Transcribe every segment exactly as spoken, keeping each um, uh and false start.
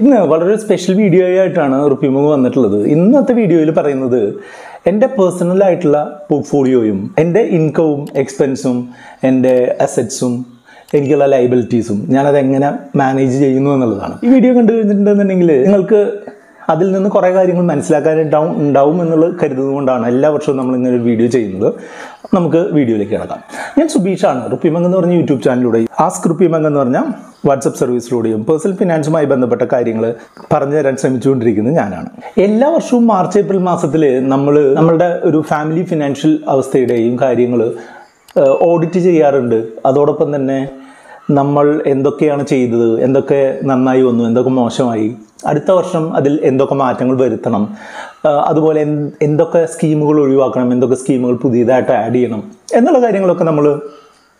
In a special video, I will tell you about this video. I will tell you about my personal portfolio, my income, expense, assets, liabilities. I will manage this video. I will correct you. WhatsApp service, personal finance, I have done in March, April, we family financial audit. We If you have a video, you video on this video. You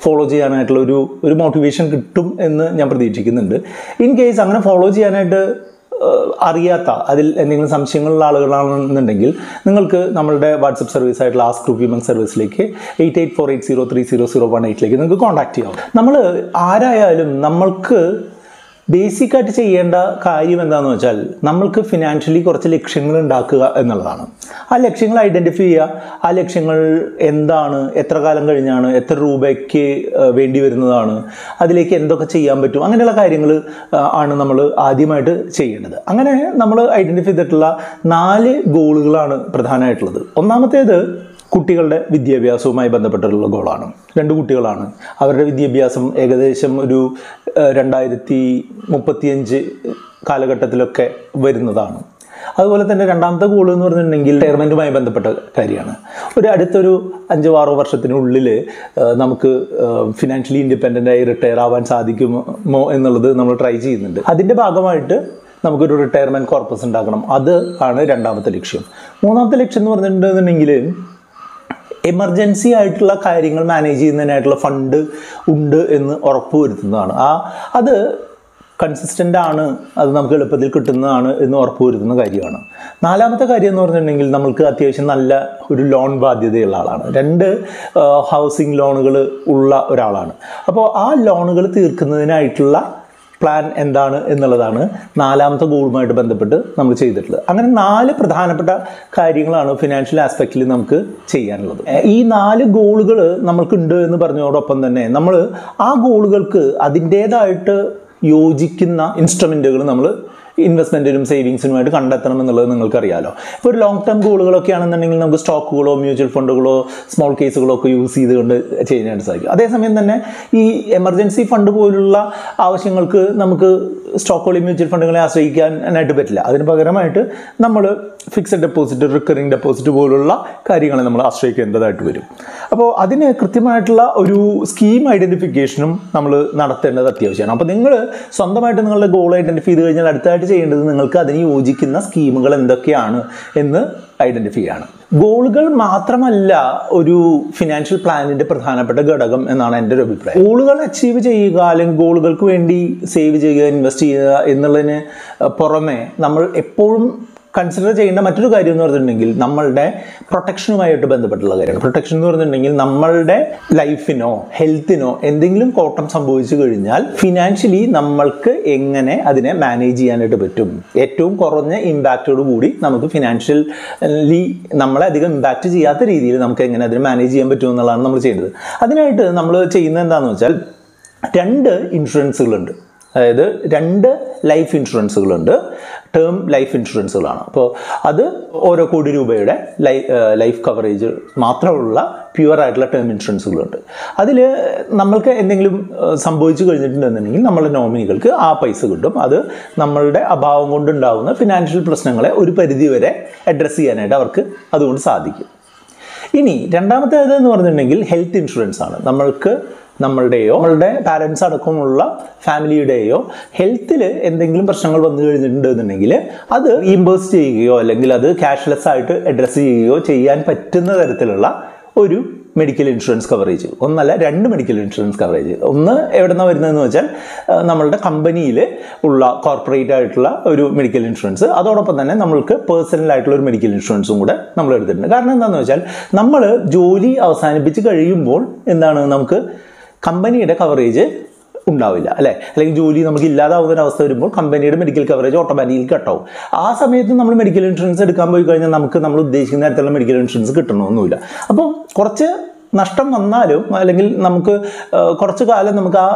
follow this motivation. In case you follow this Ariata, Adil and some single Nangil, Nangalka, Namalda, WhatsApp service at last group human service like eight eight four eight zero three zero zero one eight like and contact you. Namala Arayalum Namalka. Basic at Chayenda Kari Vandanochal, Namalka financially correct election and Daka and Alana. Election identify election endana, Etragalangana, Etherubeke, Vendivirana, Adilek Endokachi Yambetu, Angela Kiringle, Anamala, Adimata Chayenda. Angana Namala identify that la Nale Golana Pradhana at Ladu. Onamate. Kutigal with the Abiaso, my Bandapata Golano. Rendu Kutilana. Our with the Abiasum, Egadesham, do Randai, Mupatianji, Kalakataloke, Vedinadano. I will attend Randanta Golano than Ningil, Terman, my Bandapata Kariana. But Adituru, Anjavaro Varsatinu Lille, Namku, financially independent, I retire and Sadikum, more in the Namal Trizi. Adinda Bagamite. Retirement corpus and diagram. Other are a Randamata election. One of the election were then the Ningil. Emergency ആയിട്ടുള്ള കാര്യങ്ങൾ manage ചെയ്യുന്നതിനായിട്ടുള്ള fund ഉണ്ട് എന്ന് ഉറപ്പ് വരുത്തുന്നതാണ് ആ അത് consistent ആണ് അത് നമുക്ക് എളുപ്പത്തിൽ കിട്ടുന്നതാണ് എന്ന് ഉറപ്പ് വരുത്തുന്ന കാര്യമാണ് നാലാമത്തെ കാര്യം എന്ന് പറഞ്ഞിട്ടുണ്ടെങ്കിൽ നമുക്ക് അത്യാവശ്യം നല്ല ഒരു ലോൺ ബാധ്യതയുള്ള ആളാണ് രണ്ട് ഹൗസിംഗ് ലോണുകൾ ഉള്ള ഒരാളാണ് അപ്പോൾ ആ ലോണുകൾ തീർക്കുന്നതിനായിട്ടുള്ള പ്ലാൻ എന്താണ് എന്നുള്ളതാണ് നാലാമത്തെ ഗോളുമായിട്ട് ബന്ധപ്പെട്ട് നമ്മൾ ചെയ്തിട്ടുള്ളത് അങ്ങനെ നാല് പ്രധാനപ്പെട്ട കാര്യങ്ങളാണ് ഫിനാൻഷ്യൽ ആസ്പെക്റ്റിൽ നമുക്ക് ചെയ്യാനുള്ളത് ഈ നാല് ഗോളുകൾ നമുക്കുണ്ട് എന്ന് പറഞ്ഞോടൊപ്പം തന്നെ നമ്മൾ ആ ഗോളുകൾക്ക് അതിന്റേതായിട്ട് യോജിക്കുന്ന ഇൻസ്ട്രുമെന്റുകൾ നമ്മൾ Investment in savings in my conductor and the learning carrialo. For long term goal, and stock, mutual fund, small case, you see the change and cycle. That's the emergency fund, our single Namuk stock, mutual fund, and at Betla. Number fixed deposit, recurring deposit, carrying on the last shake and that way. About Adina Kritimatla or scheme identification, Namal not another theory. Upon the English, some the goal identify the Ningalka scheme and the Kiana in the identifier. Golgal Matramala or financial plan in the Prathana Patagadagam and an under every price. Golgal achieve egal and Golgal Quendi, save investia in the Lene Porome, number a poem. Consider ചെയ്യുന്ന മറ്റൊരു കാര്യം എന്ന് പറഞ്ഞിട്ടുണ്ടെങ്കിൽ നമ്മളുടെ പ്രൊട്ടക്ഷനുമായിട്ട് ബന്ധപ്പെട്ടുള്ള കാര്യങ്ങൾ protection എന്ന് പറഞ്ഞിട്ടുണ്ടെങ്കിൽ നമ്മളുടെ ലൈഫിനോ ഹെൽത്തിനോ എന്തെങ്കിലും കോട്ടം സംഭവിച്ചു കഴിഞ്ഞാൽ ഫിനാൻഷ്യലി നമ്മൾക്ക് എങ്ങനെ അതിനെ മാനേജ് ചെയ്യാനായിട്ട് പറ്റും ഏറ്റവും കുറഞ്ഞ ഇംപാക്റ്റോട് കൂടി നമുക്ക് ഫിനാൻഷ്യലി നമ്മളെ അധികം ഇംപാക്റ്റ് ചെയ്യാത്ത രീതിയിൽ നമുക്ക് എങ്ങനെ അതിനെ മാനേജ് ചെയ്യാൻ പറ്റും എന്നുള്ളതാണ് നമ്മൾ ചെയ്യുന്നത് അതിനായിട്ട് നമ്മൾ ചെയ്യുന്നത് എന്താണെന്ന് വെച്ചാൽ രണ്ട് ഇൻഷുറൻസുകളുണ്ട് അതായത് രണ്ട് ലൈഫ് ഇൻഷുറൻസുകളുണ്ട് term life insurance alana. So adu oro kodi rupayude life coverage mathramulla pure aayittulla term insurance ulundu adile nammalku endengilum sambhavichu kazhinjittundenengil nammude nominikalku aa paisa kittum adu nammude abhavam kondu undavuna financial prashnangale oru paridhi vare address cheyanayittu avarku adukondu sadhikkum ini rendamathe edu ennu parnundengil health insurance aanu nammalku Namaldayo, parents are Kumula, family dayo, health and the English personal one the Nigile, other imbursed cashless site addressing and patina or you medical insurance coverage. ഒന്നല്ല, രണ്ട് medical insurance coverage. ഒന്ന് എവിടെ നിന്നാണ് വരുന്നതെന്ന് വെച്ചാൽ നമ്മളുടെ കമ്പനിയിൽ ഉള്ള കോർപ്പറേറ്റ് ആയിട്ടുള്ള ഒരു മെഡിക്കൽ ഇൻഷുറൻസ്, അതോടൊപ്പം തന്നെ നമ്മൾക്ക് പേഴ്സണലായിട്ടുള്ള ഒരു മെഡിക്കൽ ഇൻഷുറൻസും കൂടെ നമ്മൾ എടുത്തിട്ടുണ്ട്. കാരണം എന്താണെന്ന് വെച്ചാൽ നമ്മൾ ജോലി അവസാനിപ്പിച്ച് കഴിയുമ്പോൾ എന്താണ്, നമുക്ക് കമ്പനിയുടെ കവറേജ് ഉണ്ടാവില്ല, അല്ലേ? അല്ലെങ്കിൽ ജോലി നമുക്ക് ഇല്ലാതാവുന്ന അവസ്ഥ വരുമ്പോൾ കമ്പനിയുടെ മെഡിക്കൽ കവറേജ് ഓട്ടോമാറ്റിക്കലി കട്ടാവും. ആ സമയത്ത് നമ്മൾ മെഡിക്കൽ ഇൻഷുറൻസ് എടുക്കാൻ പോയി കഴിഞ്ഞാൽ നമുക്ക് നമ്മൾ ഉദ്ദേശിക്കുന്ന തരത്തിലുള്ള മെഡിക്കൽ ഇൻഷുറൻസ് കിട്ടണമെന്നില്ല. അപ്പോൾ കുറച്ച് നഷ്ടം വന്നാലും അല്ലെങ്കിൽ നമുക്ക് കുറച്ച് കാലം നമുക്ക് ആ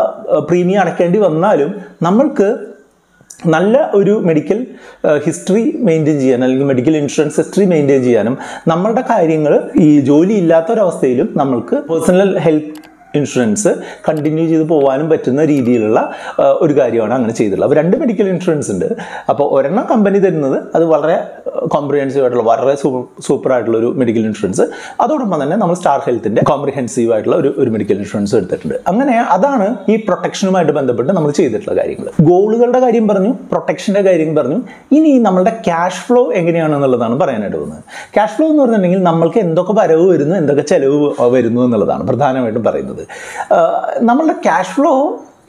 പ്രീമിയം അടയ്ക്കേണ്ടി വന്നാലും നമ്മൾക്ക് നല്ല ഒരു മെഡിക്കൽ ഹിസ്റ്ററി മെയിൻറ്റെയിൻ ചെയ്യാൻ അല്ലെങ്കിൽ മെഡിക്കൽ ഇൻഷുറൻസ് ഹിസ്റ്ററി മെയിൻറ്റെയിൻ ചെയ്യാനും നമ്മളുടെ കാര്യങ്ങൾ ഈ ജോലി ഇല്ലാത്തൊരവസ്ഥയിലും നമ്മൾക്ക് പേഴ്സണൽ ഹെൽത്ത് ഇൻഷുറൻസ് കണ്ടിന്യൂ ചെയ്ത് പോകാനും പറ്റുന്ന രീതിയിലുള്ള ഒരു കാര്യമാണ് അങ്ങനെ ചെയ്തിട്ടുള്ളത്. അപ്പോൾ രണ്ട് മെഡിക്കൽ ഇൻഷുറൻസ് ഉണ്ട്. അപ്പോൾ ഒരെണ്ണം കമ്പനി തരുന്നത് അത് വളരെ കോംപ്രിഹെൻസീവ് ആയിട്ടുള്ള വളരെ സൂപ്പർ ആയിട്ടുള്ള ഒരു മെഡിക്കൽ ഇൻഷുറൻസ്, അതോടൊപ്പം തന്നെ നമ്മൾ സ്റ്റാർ ഹെൽത്തിൻ്റെ കോംപ്രിഹെൻസീവ് ആയിട്ടുള്ള ഒരു ഒരു മെഡിക്കൽ ഇൻഷുറൻസ് എടുത്തിട്ടുണ്ട്. അങ്ങനെ അതാണ് ഈ പ്രൊട്ടക്ഷനുമായിട്ട് ബന്ധപ്പെട്ട് നമ്മൾ ചെയ്തിട്ടുള്ള കാര്യങ്ങൾ. ഗോളുകളുടെ കാര്യം പറഞ്ഞു, പ്രൊട്ടക്ഷൻ്റെ കാര്യം പറഞ്ഞു. ഇനി നമ്മളുടെ ക്യാഷ് ഫ്ലോ എങ്ങനെയാണെന്നുള്ളതാണ് പറയാനായിട്ട് പോകുന്നത്. ക്യാഷ് ഫ്ലോ എന്ന് പറഞ്ഞിട്ടുണ്ടെങ്കിൽ നമ്മൾക്ക് എന്തൊക്കെ വരവ് വരുന്നു, എന്തൊക്കെ ചെലവ് വരുന്നു എന്നുള്ളതാണ് പ്രധാനമായിട്ടും പറയുന്നത്. നമ്മളുടെ ക്യാഷ് ഫ്ലോ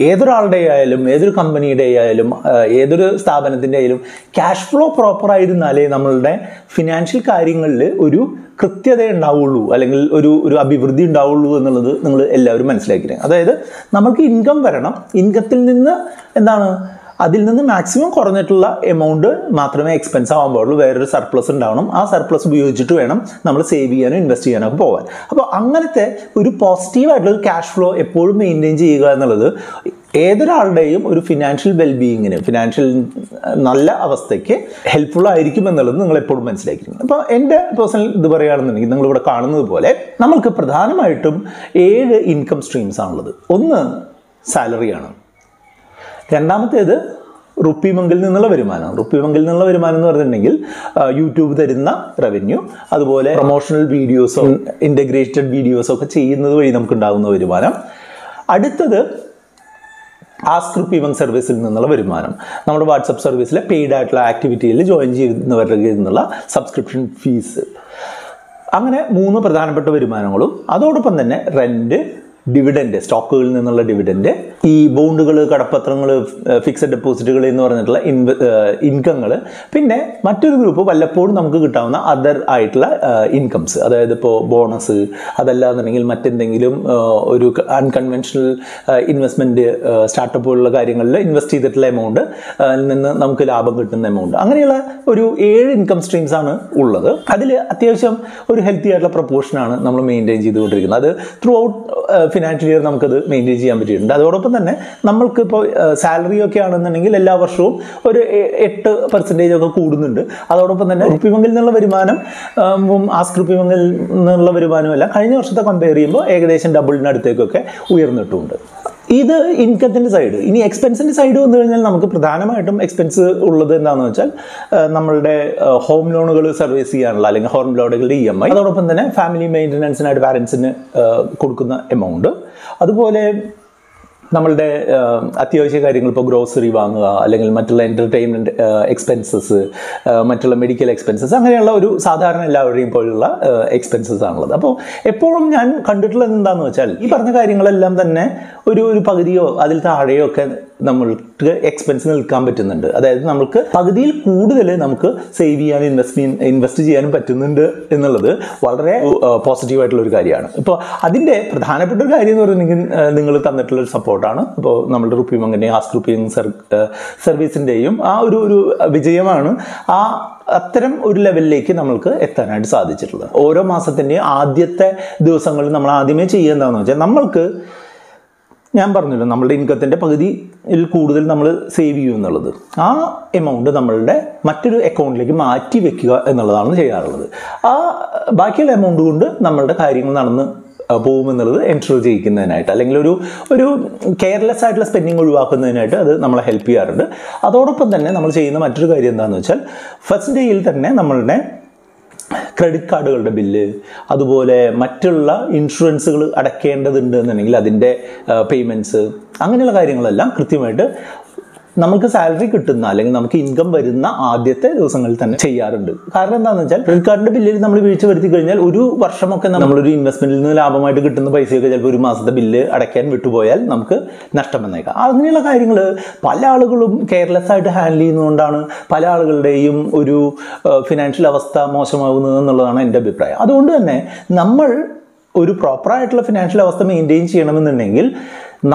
ഏതൊരാളുടെ ആയാലും ഏതൊരു കമ്പനിയുടെ ആയാലും ഏതൊരു സ്ഥാപനത്തിൻ്റെ ആയാലും ക്യാഷ് ഫ്ലോ പ്രോപ്പർ ആയിരുന്നാലേ നമ്മളുടെ ഫിനാൻഷ്യൽ കാര്യങ്ങളിൽ ഒരു കൃത്യത ഉണ്ടാവുള്ളൂ, അല്ലെങ്കിൽ ഒരു ഒരു അഭിവൃദ്ധി ഉണ്ടാവുള്ളൂ എന്നുള്ളത് നിങ്ങൾ എല്ലാവരും മനസ്സിലാക്കിയിരുന്നു. അതായത് നമുക്ക് ഇൻകം വരണം, ഇൻകത്തിൽ നിന്ന് എന്താണ് അതിൽ നിന്ന് മാക്സിമം കുറഞ്ഞിട്ടുള്ള എമൗണ്ട് മാത്രമേ എക്സ്പെൻസ് ആവാൻ പാടുള്ളൂ. വേറൊരു സർപ്ലസ് ഉണ്ടാവണം, ആ സർപ്ലസ് ഉപയോഗിച്ചിട്ട് വേണം നമ്മൾ സേവ് ചെയ്യാനോ ഇൻവെസ്റ്റ് ചെയ്യാനോ ഒക്കെ പോകാൻ. അപ്പോൾ അങ്ങനത്തെ ഒരു പോസിറ്റീവായിട്ടുള്ളൊരു ക്യാഷ് ഫ്ലോ എപ്പോഴും മെയിൻറ്റെയിൻ ചെയ്യുക എന്നുള്ളത് ഏതൊരാളുടെയും ഒരു ഫിനാൻഷ്യൽ വെൽബീയിങ്ങിന്, ഫിനാൻഷ്യൽ നല്ല അവസ്ഥയ്ക്ക് ഹെൽപ്ഫുൾ ആയിരിക്കും എന്നുള്ളത് നിങ്ങൾ എപ്പോഴും മനസ്സിലാക്കിയിരിക്കുന്നു. അപ്പോൾ എൻ്റെ പേഴ്സണൽ ഇത് പറയുകയാണെന്നുണ്ടെങ്കിൽ നിങ്ങളിവിടെ കാണുന്നത് പോലെ നമ്മൾക്ക് പ്രധാനമായിട്ടും ഏഴ് ഇൻകം സ്ട്രീംസ് ആണുള്ളത്. ഒന്ന് സാലറിയാണ്, രണ്ടാമത്തേത് റുപ്പി മങ്കിൽ നിന്നുള്ള വരുമാനം. റുപ്പി മങ്കിൽ നിന്നുള്ള വരുമാനം എന്ന് പറഞ്ഞിട്ടുണ്ടെങ്കിൽ യൂട്യൂബ് തരുന്ന റവന്യൂ, അതുപോലെ പ്രൊമോഷണൽ വീഡിയോസോ ഇൻ്റഗ്രേറ്റഡ് വീഡിയോസോ ഒക്കെ ചെയ്യുന്നത് വഴി നമുക്കുണ്ടാകുന്ന വരുമാനം. അടുത്തത് ആസ്ക് റുപ്പി മങ്ക് സർവീസിൽ നിന്നുള്ള വരുമാനം, നമ്മുടെ വാട്സപ്പ് സർവീസിലെ പെയ്ഡ് ആയിട്ടുള്ള ആക്ടിവിറ്റിയിൽ ജോയിൻ ചെയ്യുന്നവരുടെ നിന്നുള്ള സബ്സ്ക്രിപ്ഷൻ ഫീസ്. അങ്ങനെ മൂന്ന് പ്രധാനപ്പെട്ട വരുമാനങ്ങളും, അതോടൊപ്പം തന്നെ റെൻറ്റ്, ഡിവിഡൻറ്റ്, സ്റ്റോക്കുകളിൽ നിന്നുള്ള ഡിവിഡൻറ്റ്, ഈ ബോണ്ടുകൾ, കടപ്പത്രങ്ങൾ, ഫിക്സഡ് ഡെപ്പോസിറ്റുകൾ എന്ന് പറഞ്ഞിട്ടുള്ള ഇൻവെ ഇൻകങ്ങൾ, പിന്നെ മറ്റൊരു ഗ്രൂപ്പ് വല്ലപ്പോഴും നമുക്ക് കിട്ടാവുന്ന അതർ ആയിട്ടുള്ള ഇൻകംസ്, അതായത് ഇപ്പോൾ ബോണസ്, അതല്ല എന്നുണ്ടെങ്കിൽ മറ്റെന്തെങ്കിലും ഒരു അൺകൺവെൻഷണൽ ഇൻവെസ്റ്റ്മെൻറ്റ്, സ്റ്റാർട്ടപ്പ് പോലുള്ള കാര്യങ്ങളിൽ ഇൻവെസ്റ്റ് ചെയ്തിട്ടുള്ള എമൗണ്ട് നിന്ന് നമുക്ക് ലാഭം കിട്ടുന്ന എമൗണ്ട്. അങ്ങനെയുള്ള ഒരു ഏഴ് ഇൻകം സ്ട്രീംസ് ആണ് ഉള്ളത്. അതിൽ അത്യാവശ്യം ഒരു ഹെൽത്തി ആയിട്ടുള്ള പ്രൊപ്പോർഷനാണ് നമ്മൾ മെയിൻറ്റെയിൻ ചെയ്തുകൊണ്ടിരിക്കുന്നത്. അത് ത്രൂ ഔട്ട് ഫിനാൻഷ്യൽ ഇയർ നമുക്കത് മെയിൻറ്റെയിൻ ചെയ്യാൻ പറ്റിയിട്ടുണ്ട്. അതോടൊപ്പം തന്നെ നമ്മൾക്ക് ഇപ്പോൾ സാലറി ഒക്കെ ആണെന്നുണ്ടെങ്കിൽ എല്ലാ വർഷവും ഒരു എട്ട് പെർസെൻറ്റേജ് ഒക്കെ കൂടുന്നുണ്ട്. അതോടൊപ്പം തന്നെ റുപ്പി മങ്കിൽ നിന്നുള്ള വരുമാനം, ആസ്ക് റുപ്പി മങ്കിൽ നിന്നുള്ള വരുമാനം എല്ലാം കഴിഞ്ഞ വർഷത്തെ കമ്പയർ ചെയ്യുമ്പോൾ ഏകദേശം ഡബിളിനടുത്തേക്കൊക്കെ ഉയർന്നിട്ടുണ്ട്. ഇത് ഇൻകത്തിൻ്റെ സൈഡ്. ഇനി എക്സ്പെൻസിൻ്റെ സൈഡ് വന്നു കഴിഞ്ഞാൽ നമുക്ക് പ്രധാനമായിട്ടും എക്സ്പെൻസ് ഉള്ളത് എന്താണെന്ന് വെച്ചാൽ നമ്മളുടെ ഹോം ലോണുകൾ സർവീസ് ചെയ്യാനുള്ള, അല്ലെങ്കിൽ ഹോം ലോണുകളുടെ ഇ എം ഐ, അതോടൊപ്പം തന്നെ ഫാമിലി മെയിൻ്റനൻസിനായിട്ട് പാരൻസിന് കൊടുക്കുന്ന എമൗണ്ട്, അതുപോലെ നമ്മളുടെ അത്യാവശ്യ കാര്യങ്ങൾ, ഇപ്പോൾ ഗ്രോസറി വാങ്ങുക, അല്ലെങ്കിൽ മറ്റുള്ള എൻ്റർടൈൻമെൻറ്റ് എക്സ്പെൻസസ്, മറ്റുള്ള മെഡിക്കൽ എക്സ്പെൻസസ്, അങ്ങനെയുള്ള ഒരു സാധാരണ എല്ലാവരുടെയും പോലുള്ള എക്സ്പെൻസസ് ആണുള്ളത്. അപ്പോൾ എപ്പോഴും ഞാൻ കണ്ടിട്ടുള്ളത് എന്താണെന്ന് വെച്ചാൽ ഈ പറഞ്ഞ കാര്യങ്ങളെല്ലാം തന്നെ ഒരു ഒരു പകുതിയോ അതിൽ താഴെയോ ഒക്കെ നമ്മൾക്ക് എക്സ്പെൻസ് നിൽക്കാൻ പറ്റുന്നുണ്ട്. അതായത് നമുക്ക് പകുതിയിൽ കൂടുതൽ നമുക്ക് സേവ് ചെയ്യാനും ഇൻവെസ്റ്റ് ഇൻവെസ്റ്റ് ചെയ്യാനും പറ്റുന്നുണ്ട് എന്നുള്ളത് വളരെ പോസിറ്റീവായിട്ടുള്ളൊരു കാര്യമാണ്. ഇപ്പോൾ അതിൻ്റെ പ്രധാനപ്പെട്ട ഒരു കാര്യം എന്ന് പറഞ്ഞിട്ടുണ്ടെങ്കിൽ നിങ്ങൾ തന്നിട്ടുള്ളൊരു സപ്പോർട്ടാണ്. ഇപ്പോൾ നമ്മുടെ റുപ്പി മങ്കിൻ്റെയും ആസ്ക് റുപ്പി മങ്ക് സർവീസിൻ്റെയും ആ ഒരു ഒരു വിജയമാണ് ആ അത്തരം ഒരു ലെവലിലേക്ക് നമ്മൾക്ക് എത്താനായിട്ട് സാധിച്ചിട്ടുള്ളത്. ഓരോ മാസത്തിൻ്റെയും ആദ്യത്തെ ദിവസങ്ങളിൽ നമ്മൾ ആദ്യമേ ചെയ്യുന്നതെന്ന് വെച്ചാൽ നമ്മൾക്ക്, ഞാൻ പറഞ്ഞല്ലോ, നമ്മളുടെ ഇൻകത്തിൻ്റെ പകുതിയിൽ കൂടുതൽ നമ്മൾ സേവ് ചെയ്യും എന്നുള്ളത്, ആ എമൗണ്ട് നമ്മളുടെ മറ്റൊരു അക്കൗണ്ടിലേക്ക് മാറ്റി വെക്കുക എന്നുള്ളതാണ് ചെയ്യാറുള്ളത്. ആ ബാക്കിയുള്ള എമൗണ്ട് കൊണ്ട് നമ്മളുടെ കാര്യങ്ങൾ നടന്ന് പോകുമെന്നുള്ളത് എൻഷുർ ചെയ്യിക്കുന്നതിനായിട്ട്, അല്ലെങ്കിൽ ഒരു ഒരു കെയർലെസ് ആയിട്ടുള്ള സ്പെൻഡിങ് ഒഴിവാക്കുന്നതിനായിട്ട് അത് നമ്മളെ ഹെൽപ്പ് ചെയ്യാറുണ്ട്. അതോടൊപ്പം തന്നെ നമ്മൾ ചെയ്യുന്ന മറ്റൊരു കാര്യം എന്താണെന്ന് വെച്ചാൽ ഫസ്റ്റ് ഡേയിൽ തന്നെ നമ്മളുടെ ക്രെഡിറ്റ് കാർഡുകളുടെ ബില്ല്, അതുപോലെ മറ്റുള്ള ഇൻഷുറൻസുകൾ അടയ്ക്കേണ്ടതുണ്ട് എന്നുണ്ടെങ്കിൽ അതിൻ്റെ പേയ്മെൻറ്റ്സ്, അങ്ങനെയുള്ള കാര്യങ്ങളെല്ലാം കൃത്യമായിട്ട് നമുക്ക് സാലറി കിട്ടുന്ന അല്ലെങ്കിൽ നമുക്ക് ഇൻകം വരുന്ന ആദ്യത്തെ ദിവസങ്ങളിൽ തന്നെ ചെയ്യാറുണ്ട്. കാരണം എന്താണെന്ന് വെച്ചാൽ ക്രെഡിറ്റ് കാർഡിന്റെ ബില്ലിൽ നമ്മൾ വീഴ്ച വരുത്തി കഴിഞ്ഞാൽ ഒരു വർഷമൊക്കെ നമ്മളൊരു ഇൻവെസ്റ്റ്മെന്റിൽ നിന്ന് ലാഭമായിട്ട് കിട്ടുന്ന പൈസയൊക്കെ ചിലപ്പോൾ ഒരു മാസത്തെ ബില്ല് അടയ്ക്കാൻ വിട്ടുപോയാൽ നമുക്ക് നഷ്ടം വന്നേക്കാം. അങ്ങനെയുള്ള കാര്യങ്ങൾ പല ആളുകളും കെയർലെസ് ആയിട്ട് ഹാൻഡിൽ ചെയ്യുന്നതുകൊണ്ടാണ് പല ആളുകളുടെയും ഒരു ഫിനാൻഷ്യൽ അവസ്ഥ മോശമാകുന്നത് എന്നുള്ളതാണ് എൻ്റെ അഭിപ്രായം. അതുകൊണ്ട് തന്നെ നമ്മൾ ഒരു പ്രോപ്പറായിട്ടുള്ള ഫിനാൻഷ്യൽ അവസ്ഥ മെയിൻറ്റെയിൻ ചെയ്യണമെന്നുണ്ടെങ്കിൽ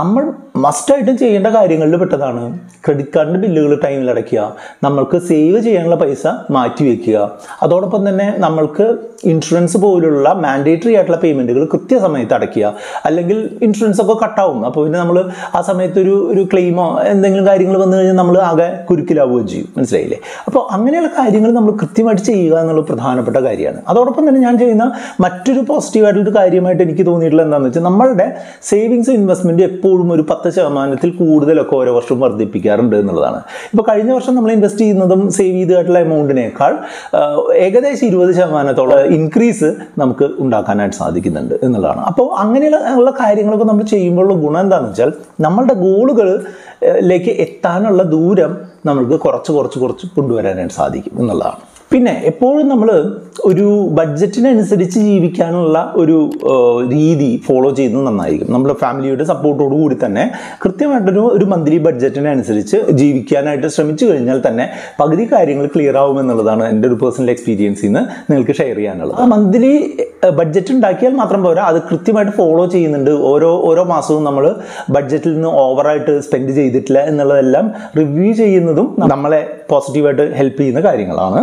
നമ്മൾ മസ്റ്റായിട്ടും ചെയ്യേണ്ട കാര്യങ്ങളിൽ പെട്ടതാണ് ക്രെഡിറ്റ് കാർഡിൻ്റെ ബില്ലുകൾ ടൈമിൽ അടയ്ക്കുക, നമ്മൾക്ക് സേവ് ചെയ്യാനുള്ള പൈസ മാറ്റിവെക്കുക, അതോടൊപ്പം തന്നെ നമ്മൾക്ക് ഇൻഷുറൻസ് പോലുള്ള മാൻഡേറ്ററി ആയിട്ടുള്ള പേയ്മെൻറ്റുകൾ കൃത്യസമയത്ത് അടയ്ക്കുക. അല്ലെങ്കിൽ ഇൻഷുറൻസ് ഒക്കെ കട്ടാവും, അപ്പോൾ പിന്നെ നമ്മൾ ആ സമയത്തൊരു ഒരു ക്ലെയിമോ എന്തെങ്കിലും കാര്യങ്ങൾ വന്നു കഴിഞ്ഞാൽ നമ്മൾ ആകെ കുരുക്കിലാവുകയും ചെയ്യും. മനസ്സിലായില്ലേ? അപ്പോൾ അങ്ങനെയുള്ള കാര്യങ്ങൾ നമ്മൾ കൃത്യമായിട്ട് ചെയ്യുക എന്നുള്ളത് പ്രധാനപ്പെട്ട കാര്യമാണ്. അതോടൊപ്പം തന്നെ ഞാൻ ചെയ്യുന്ന മറ്റൊരു പോസിറ്റീവായിട്ടുള്ളൊരു കാര്യമായിട്ട് എനിക്ക് തോന്നിയിട്ടുള്ള എന്താണെന്ന് വെച്ചാൽ നമ്മളുടെ സേവിങ്സ് ഇൻവെസ്റ്റ്മെൻറ്റ് എപ്പോഴും ഒരു പത്ത് ശതമാനത്തിൽ കൂടുതലൊക്കെ ഓരോ വർഷവും വർദ്ധിപ്പിക്കാറുണ്ട് എന്നുള്ളതാണ്. ഇപ്പോൾ കഴിഞ്ഞ വർഷം നമ്മൾ ഇൻവെസ്റ്റ് ചെയ്യുന്നതും സേവ് ചെയ്തതായിട്ടുള്ള എമൗണ്ടിനേക്കാൾ ഏകദേശം ഇരുപത് ശതമാനത്തോളം ഇൻക്രീസ് നമുക്ക് ഉണ്ടാക്കാനായിട്ട് സാധിക്കുന്നുണ്ട് എന്നുള്ളതാണ്. അപ്പോൾ അങ്ങനെയുള്ള കാര്യങ്ങളൊക്കെ നമ്മൾ ചെയ്യുമ്പോഴുള്ള ഗുണം എന്താണെന്ന് വെച്ചാൽ നമ്മളുടെ ഗോളുകളിലേക്ക് എത്താനുള്ള ദൂരം നമുക്ക് കുറച്ച് കുറച്ച് കുറച്ച് കൊണ്ടുവരാനായിട്ട് സാധിക്കും എന്നുള്ളതാണ്. പിന്നെ എപ്പോഴും നമ്മൾ ഒരു ബഡ്ജറ്റിനനുസരിച്ച് ജീവിക്കാനുള്ള ഒരു രീതി ഫോളോ ചെയ്യുന്നത് നന്നായിരിക്കും. നമ്മുടെ ഫാമിലിയുടെ സപ്പോർട്ടോടു കൂടി തന്നെ കൃത്യമായിട്ടൊരു ഒരു മന്ത്ലി ബഡ്ജറ്റിനനുസരിച്ച് ജീവിക്കാനായിട്ട് ശ്രമിച്ചു കഴിഞ്ഞാൽ തന്നെ പകുതി കാര്യങ്ങൾ ക്ലിയർ ആവുമെന്നുള്ളതാണ് എൻ്റെ ഒരു പേഴ്സണൽ എക്സ്പീരിയൻസിൽ നിന്ന് നിങ്ങൾക്ക് ഷെയർ ചെയ്യാനുള്ളത്. ആ മന്ത്ലി ബഡ്ജറ്റ് ഉണ്ടാക്കിയാൽ മാത്രം പോരാ, അത് കൃത്യമായിട്ട് ഫോളോ ചെയ്യുന്നുണ്ട്. ഓരോ ഓരോ മാസവും നമ്മൾ ബഡ്ജറ്റിൽ നിന്ന് ഓവറായിട്ട് സ്പെൻഡ് ചെയ്തിട്ടില്ല എന്നുള്ളതെല്ലാം റിവ്യൂ ചെയ്യുന്നതും നമ്മളെ പോസിറ്റീവായിട്ട് ഹെൽപ്പ് ചെയ്യുന്ന കാര്യങ്ങളാണ്.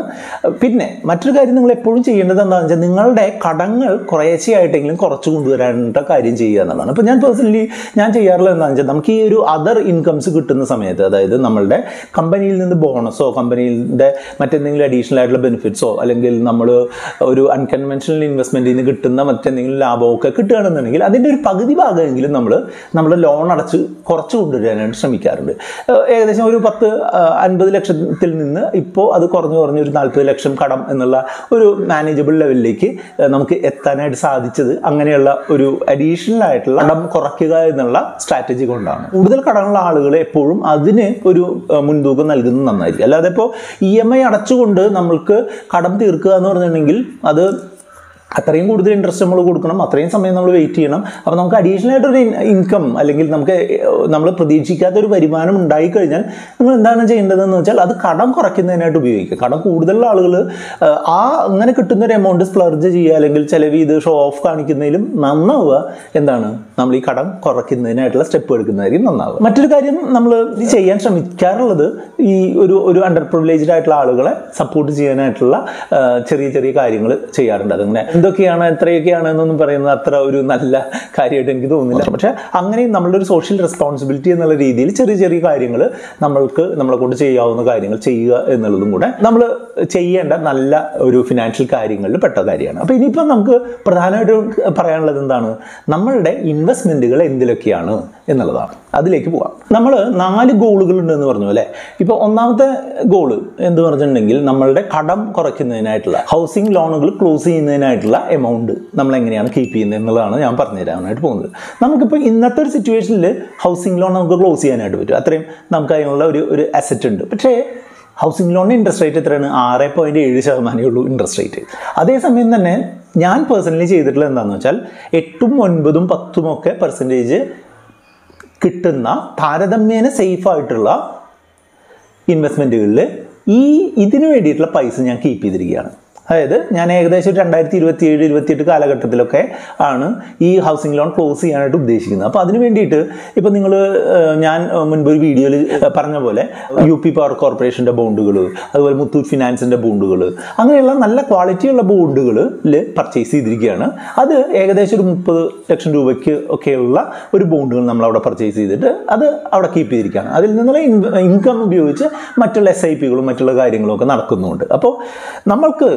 പിന്നെ മറ്റൊരു കാര്യം നിങ്ങൾ എപ്പോഴും ചെയ്യേണ്ടത് എന്താണെന്ന് വെച്ചാൽ നിങ്ങളുടെ കടങ്ങൾ കുറേശ്ശെയായിട്ടെങ്കിലും കുറച്ച് കൊണ്ടുവരേണ്ട കാര്യം ചെയ്യുക എന്നുള്ളതാണ്. അപ്പോൾ ഞാൻ പേഴ്സണലി ഞാൻ ചെയ്യാറുള്ളത് എന്താണെന്ന് വെച്ചാൽ നമുക്ക് ഈ ഒരു അതർ ഇൻകംസ് കിട്ടുന്ന സമയത്ത്, അതായത് നമ്മളുടെ കമ്പനിയിൽ നിന്ന് ബോണസോ കമ്പനിയുടെ മറ്റെന്തെങ്കിലും അഡീഷണൽ ആയിട്ടുള്ള ബെനിഫിറ്റ്സോ അല്ലെങ്കിൽ നമ്മൾ ഒരു അൺകൺവെൻഷണൽ ഇൻവെസ്റ്റ്മെൻറ്റിൽ നിന്ന് കിട്ടുന്ന മറ്റെന്തെങ്കിലും ലാഭമോ ഒക്കെ കിട്ടുകയാണെന്നുണ്ടെങ്കിൽ അതിൻ്റെ ഒരു പകുതി ഭാഗമെങ്കിലും നമ്മൾ നമ്മുടെ ലോൺ അടച്ച് കുറച്ച് കൊണ്ടുവരാനായിട്ട് ശ്രമിക്കാറുണ്ട്. ഏകദേശം ഒരു പത്ത് അൻപത് ലക്ഷത്തിൽ നിന്ന് ഇപ്പോൾ അത് കുറഞ്ഞു കുറഞ്ഞൊരു നാൽപ്പത് ലക്ഷം കടം എന്നുള്ള ഒരു മാനേജബിൾ ലെവലിലേക്ക് നമുക്ക് എത്താനായിട്ട് സാധിച്ചത് അങ്ങനെയുള്ള ഒരു അഡീഷണൽ ആയിട്ടുള്ള കടം കുറയ്ക്കുക എന്നുള്ള സ്ട്രാറ്റജി കൊണ്ടാണ്. കൂടുതൽ കടമുള്ള ആളുകൾ എപ്പോഴും അതിന് ഒരു മുൻതൂക്കം നൽകുന്നത് നന്നായിരിക്കും. അല്ലാതെ ഇപ്പോൾ ഇ എം ഐ അടച്ചുകൊണ്ട് നമ്മൾക്ക് കടം തീർക്കുക എന്ന് പറഞ്ഞിട്ടുണ്ടെങ്കിൽ അത് അത്രയും കൂടുതൽ ഇൻട്രസ്റ്റ് നമ്മൾ കൊടുക്കണം, അത്രയും സമയം നമ്മൾ വെയിറ്റ് ചെയ്യണം. അപ്പോൾ നമുക്ക് അഡീഷണൽ ആയിട്ടൊരു ഇൻകം അല്ലെങ്കിൽ നമുക്ക് നമ്മൾ പ്രതീക്ഷിക്കാത്തൊരു വരുമാനം ഉണ്ടായിക്കഴിഞ്ഞാൽ നമ്മൾ എന്താണ് ചെയ്യേണ്ടതെന്ന് വെച്ചാൽ അത് കടം കുറയ്ക്കുന്നതിനായിട്ട് ഉപയോഗിക്കുക. കടം കൂടുതലുള്ള ആളുകൾ ആ അങ്ങനെ കിട്ടുന്നൊരു എമൗണ്ട് സ്പ്ലർജ് ചെയ്യുക അല്ലെങ്കിൽ ചിലവ് ഇത് ഷോ ഓഫ് കാണിക്കുന്നതിലും നന്നാവുക എന്താണ് നമ്മൾ ഈ കടം കുറയ്ക്കുന്നതിനായിട്ടുള്ള സ്റ്റെപ്പ് എടുക്കുന്നതായിരിക്കും നന്നാവുക. മറ്റൊരു കാര്യം നമ്മൾ ചെയ്യാൻ ശ്രമിക്കാറുള്ളത് ഈ ഒരു ഒരു അണ്ടർ പ്രിവിലേജ്ഡ് ആയിട്ടുള്ള ആളുകളെ സപ്പോർട്ട് ചെയ്യാനായിട്ടുള്ള ചെറിയ ചെറിയ കാര്യങ്ങൾ ചെയ്യാറുണ്ട്. അതങ്ങനെ എന്തൊക്കെയാണ് എത്രയൊക്കെയാണ് എന്നൊന്നും പറയുന്നത് അത്ര ഒരു നല്ല കാര്യമായിട്ട് എനിക്ക് തോന്നുന്നില്ല. പക്ഷേ അങ്ങനെ നമ്മളുടെ ഒരു സോഷ്യൽ റെസ്പോൺസിബിലിറ്റി എന്നുള്ള രീതിയിൽ ചെറിയ ചെറിയ കാര്യങ്ങൾ നമ്മൾക്ക് നമ്മളെ കൊണ്ട് ചെയ്യാവുന്ന കാര്യങ്ങൾ ചെയ്യുക എന്നുള്ളതും കൂടെ നമ്മൾ ചെയ്യേണ്ട നല്ല ഒരു ഫിനാൻഷ്യൽ കാര്യങ്ങളിൽ പെട്ട കാര്യമാണ്. അപ്പോൾ ഇനിയിപ്പോൾ നമുക്ക് പ്രധാനമായിട്ട് പറയാനുള്ളത് എന്താണ്, നമ്മളുടെ ഇൻവെസ്റ്റ്മെൻറ്റുകൾ എന്തിലൊക്കെയാണ് എന്നുള്ളതാണ്. അതിലേക്ക് പോകാം. നമ്മൾ നാല് ഗോളുകളുണ്ടെന്ന് പറഞ്ഞു അല്ലേ? ഇപ്പോൾ ഒന്നാമത്തെ ഗോള് എന്ന് പറഞ്ഞിട്ടുണ്ടെങ്കിൽ നമ്മളുടെ കടം കുറയ്ക്കുന്നതിനായിട്ടുള്ള ഹൗസിംഗ് ലോണുകൾ ക്ലോസ് ചെയ്യുന്നതിനായിട്ടുള്ള എമൗണ്ട് നമ്മൾ എങ്ങനെയാണ് കീപ്പ് ചെയ്യുന്നത് എന്നുള്ളതാണ് ഞാൻ പറഞ്ഞുതരാനായിട്ട് പോകുന്നത്. നമുക്കിപ്പോൾ ഇന്നത്തെ ഒരു സിറ്റുവേഷനിൽ ഹൗസിംഗ് ലോൺ നമുക്ക് ക്ലോസ് ചെയ്യാനായിട്ട് പറ്റും, അത്രയും നമുക്ക് അതിനുള്ള ഒരു ഒരു അസറ്റ് ഉണ്ട്. പക്ഷേ ഹൗസിംഗ് ലോണിന് ഇൻട്രസ്റ്റ് റേറ്റ് എത്രയാണ്? ആറ് പോയിൻറ്റ് ഏഴ് ശതമാനമേ ഉള്ളൂ ഇൻട്രസ്റ്റ് റേറ്റ്. അതേസമയം തന്നെ ഞാൻ പേഴ്സണലി ചെയ്തിട്ടുള്ളത് എന്താണെന്ന് വെച്ചാൽ എട്ടും ഒൻപതും പത്തും ഒക്കെ പെർസെൻറ്റേജ് കിട്ടുന്ന താരതമ്യേന സേഫായിട്ടുള്ള ഇൻവെസ്റ്റ്മെൻറ്റുകളിൽ ഈ ഇതിനു വേണ്ടിയിട്ടുള്ള പൈസ ഞാൻ കീപ്പ് ചെയ്തിരിക്കുകയാണ്. അതായത് ഞാൻ ഏകദേശം രണ്ടായിരത്തി ഇരുപത്തി ഏഴ് ഇരുപത്തിയെട്ട് കാലഘട്ടത്തിലൊക്കെ ആണ് ഈ ഹൗസിംഗ് ലോൺ ക്ലോസ് ചെയ്യാനായിട്ട് ഉദ്ദേശിക്കുന്നത്. അപ്പോൾ അതിന് വേണ്ടിയിട്ട് ഇപ്പോൾ നിങ്ങൾ ഞാൻ മുൻപൊരു വീഡിയോയിൽ പറഞ്ഞ പോലെ യു പി പവർ കോർപ്പറേഷൻ്റെ ബോണ്ടുകൾ, അതുപോലെ മുത്തൂറ്റ് ഫിനാൻസിൻ്റെ ബോണ്ടുകൾ, അങ്ങനെയുള്ള നല്ല ക്വാളിറ്റിയുള്ള ബോണ്ടുകളിൽ പർച്ചേസ് ചെയ്തിരിക്കുകയാണ്. അത് ഏകദേശം ഒരു മുപ്പത് ലക്ഷം രൂപയ്ക്ക് ഒക്കെയുള്ള ഒരു ബോണ്ടുകൾ നമ്മൾ അവിടെ പർച്ചേസ് ചെയ്തിട്ട് അത് അവിടെ കീപ്പ് ചെയ്തിരിക്കുകയാണ്. അതിൽ നിന്നുള്ള ഇൻകം ഉപയോഗിച്ച് മറ്റുള്ള എസ് ഐ പികളും മറ്റുള്ള കാര്യങ്ങളും ഒക്കെ നടക്കുന്നുണ്ട്. അപ്പോൾ നമ്മൾക്ക്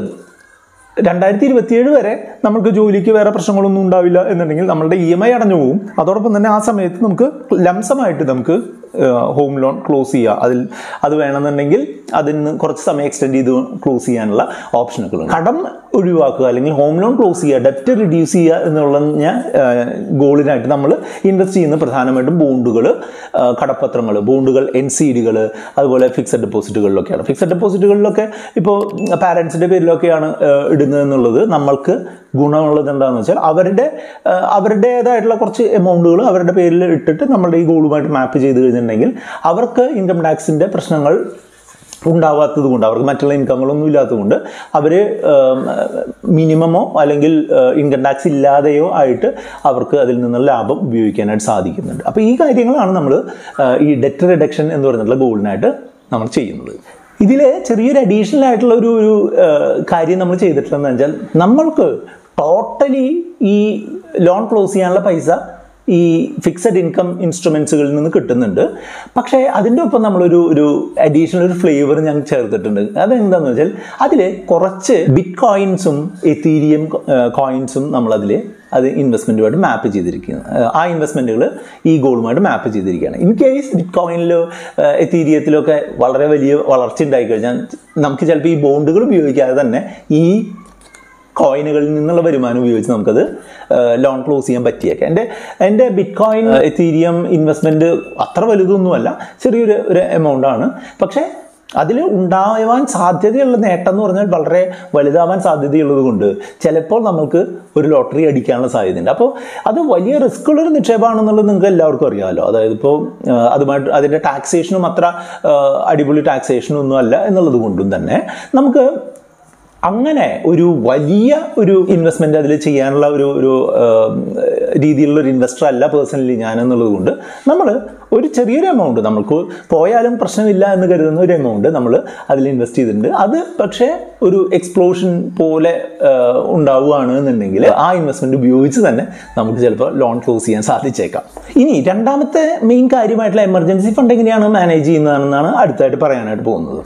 രണ്ടായിരത്തി ഇരുപത്തിയേഴ് വരെ നമുക്ക് ജോലിക്ക് വേറെ പ്രശ്നങ്ങളൊന്നും ഉണ്ടാവില്ല എന്നുണ്ടെങ്കിൽ നമ്മളുടെ ഇ എം ഐ അടഞ്ഞു പോകും. അതോടൊപ്പം തന്നെ ആ സമയത്ത് നമുക്ക് ലംസമായിട്ട് നമുക്ക് home loan close ചെയ്യാ അതിൽ അത് വേണമെന്നുണ്ടെങ്കിൽ അതിന് കുറച്ച് സമയം എക്സ്റ്റെൻഡ് ചെയ്തു ക്ലോസ് ചെയ്യാനുള്ള ഓപ്ഷനുകളുണ്ട് കടം ഒഴിവാക്കുക അല്ലെങ്കിൽ ഹോം ലോൺ ക്ലോസ് ചെയ്യുക ഡെറ്റ് റിഡ്യൂസ് ചെയ്യുക എന്നുള്ള ഗോളിനായിട്ട് നമ്മൾ ഇൻവെസ്റ്റ് ചെയ്യുന്ന പ്രധാനമായിട്ടും ബോണ്ടുകൾ കടപ്പത്രങ്ങൾ ബോണ്ടുകൾ എൻസിഡികൾ അതുപോലെ ഫിക്സഡ് ഡെപ്പോസിറ്റുകളിലൊക്കെയാണ് ഫിക്സഡ് ഡെപ്പോസിറ്റുകളിലൊക്കെ ഇപ്പോൾ പാരൻസിന്റെ പേരിലൊക്കെയാണ് ഇടുന്നത് എന്നുള്ളത് നമ്മൾക്ക് ഗുണമുള്ളത് എന്താണെന്ന് വെച്ചാൽ അവരുടെ അവരുടേതായിട്ടുള്ള കുറച്ച് എമൗണ്ടുകൾ അവരുടെ പേരിൽ ഇട്ടിട്ട് നമ്മളുടെ ഈ ഗോളുമായിട്ട് മാപ്പ് ചെയ്ത് കഴിഞ്ഞിട്ടുണ്ടെങ്കിൽ അവർക്ക് ഇൻകം ടാക്സിൻ്റെ പ്രശ്നങ്ങൾ ഉണ്ടാവാത്തത് കൊണ്ട് അവർക്ക് മറ്റുള്ള ഇൻകങ്ങളൊന്നും ഇല്ലാത്തതുകൊണ്ട് അവർ മിനിമമോ അല്ലെങ്കിൽ ഇൻകം ടാക്സ് ഇല്ലാതെയോ ആയിട്ട് അവർക്ക് അതിൽ നിന്നുള്ള ലാഭം ഉപയോഗിക്കാനായിട്ട് സാധിക്കുന്നുണ്ട് അപ്പോൾ ഈ കാര്യങ്ങളാണ് നമ്മൾ ഈ ഡെറ്റ് റിഡക്ഷൻ എന്ന് പറഞ്ഞിട്ടുള്ള ഗോളിനായിട്ട് നമ്മൾ ചെയ്യുന്നത് ഇതിൽ ചെറിയൊരു അഡീഷണൽ ആയിട്ടുള്ള ഒരു ഒരു കാര്യം നമ്മൾ ചെയ്തിട്ടുള്ളതെന്ന് വെച്ചാൽ നമ്മൾക്ക് ടോട്ടലി ഈ ലോൺ ക്ലോസ് ചെയ്യാനുള്ള പൈസ ഈ ഫിക്സഡ് ഇൻകം ഇൻസ്ട്രുമെൻസുകളിൽ നിന്ന് കിട്ടുന്നുണ്ട് പക്ഷേ അതിൻ്റെ ഒപ്പം നമ്മളൊരു ഒരു അഡീഷണൽ ഒരു ഫ്ലേവർ ഞാൻ ചേർത്തിട്ടുണ്ട് അതെന്താണെന്ന് വെച്ചാൽ അതിൽ കുറച്ച് ബിറ്റ് കോയിൻസും എത്തീരിയം കോയിൻസും നമ്മളതിൽ അത് ഇൻവെസ്റ്റ്മെൻറ്റുമായിട്ട് മാപ്പ് ചെയ്തിരിക്കുന്നത് ആ ഇൻവെസ്റ്റ്മെൻറ്റുകൾ ഈ ഗോളുമായിട്ട് മാപ്പ് ചെയ്തിരിക്കുകയാണ് ഇൻ കേസ് ബിറ്റ് കോയിനിലോ എത്തീരിയത്തിലോ ഒക്കെ വളരെ വലിയ വളർച്ച ഉണ്ടായിക്കഴിഞ്ഞാൽ നമുക്ക് ചിലപ്പോൾ ഈ ബോണ്ടുകൾ ഉപയോഗിക്കാതെ തന്നെ ഈ കോയിനുകളിൽ നിന്നുള്ള വരുമാനം ഉപയോഗിച്ച് നമുക്കത് ലോൺ ക്ലോസ് ചെയ്യാൻ പറ്റിയേക്കാം എൻ്റെ എൻ്റെ ബിറ്റ് കോയിൻ എത്തീരിയം ഇൻവെസ്റ്റ്മെൻറ്റ് അത്ര വലുതൊന്നുമല്ല ചെറിയൊരു ഒരു എമൗണ്ടാണ് പക്ഷേ അതിൽ ഉണ്ടാവാൻ സാധ്യതയുള്ള നേട്ടം എന്ന് പറഞ്ഞാൽ വളരെ വലുതാവാൻ സാധ്യതയുള്ളത് കൊണ്ട് ചിലപ്പോൾ നമുക്ക് ഒരു ലോട്ടറി അടിക്കാനുള്ള സാധ്യതയുണ്ട് അപ്പോൾ അത് വലിയ റിസ്ക്കുള്ളൊരു നിക്ഷേപമാണെന്നുള്ളത് നിങ്ങൾക്ക് എല്ലാവർക്കും അറിയാമല്ലോ അതായത് ഇപ്പോൾ അതുമായിട്ട് അതിൻ്റെ ടാക്സേഷനും അത്ര അടിപൊളി ടാക്സേഷനും ഒന്നും അല്ല എന്നുള്ളത് കൊണ്ടും തന്നെ നമുക്ക് അങ്ങനെ ഒരു വലിയ ഒരു ഇൻവെസ്റ്റ്മെൻറ്റ് അതിൽ ചെയ്യാനുള്ള ഒരു ഒരു രീതിയിലുള്ളൊരു ഇൻവെസ്റ്റർ അല്ല പേഴ്സണലി ഞാനെന്നുള്ളത് കൊണ്ട് നമ്മൾ ഒരു ചെറിയൊരു എമൗണ്ട് നമുക്ക് പോയാലും പ്രശ്നമില്ല എന്ന് കരുതുന്ന ഒരു എമൗണ്ട് നമ്മൾ അതിൽ ഇൻവെസ്റ്റ് ചെയ്തിട്ടുണ്ട് അത് പക്ഷേ ഒരു എക്സ്പ്ലോഷൻ പോലെ ഉണ്ടാവുകയാണ് എന്നുണ്ടെങ്കിൽ ആ ഇൻവെസ്റ്റ്മെൻറ്റ് ഉപയോഗിച്ച് തന്നെ നമുക്ക് ചിലപ്പോൾ ലോൺ ക്ലോസ് ചെയ്യാൻ സാധിച്ചേക്കാം ഇനി രണ്ടാമത്തെ മെയിൻ കാര്യമായിട്ടുള്ള എമർജൻസി ഫണ്ട് എങ്ങനെയാണ് മാനേജ് ചെയ്യുന്നതെന്നാണ് അടുത്തായിട്ട് പറയാനായിട്ട് പോകുന്നത്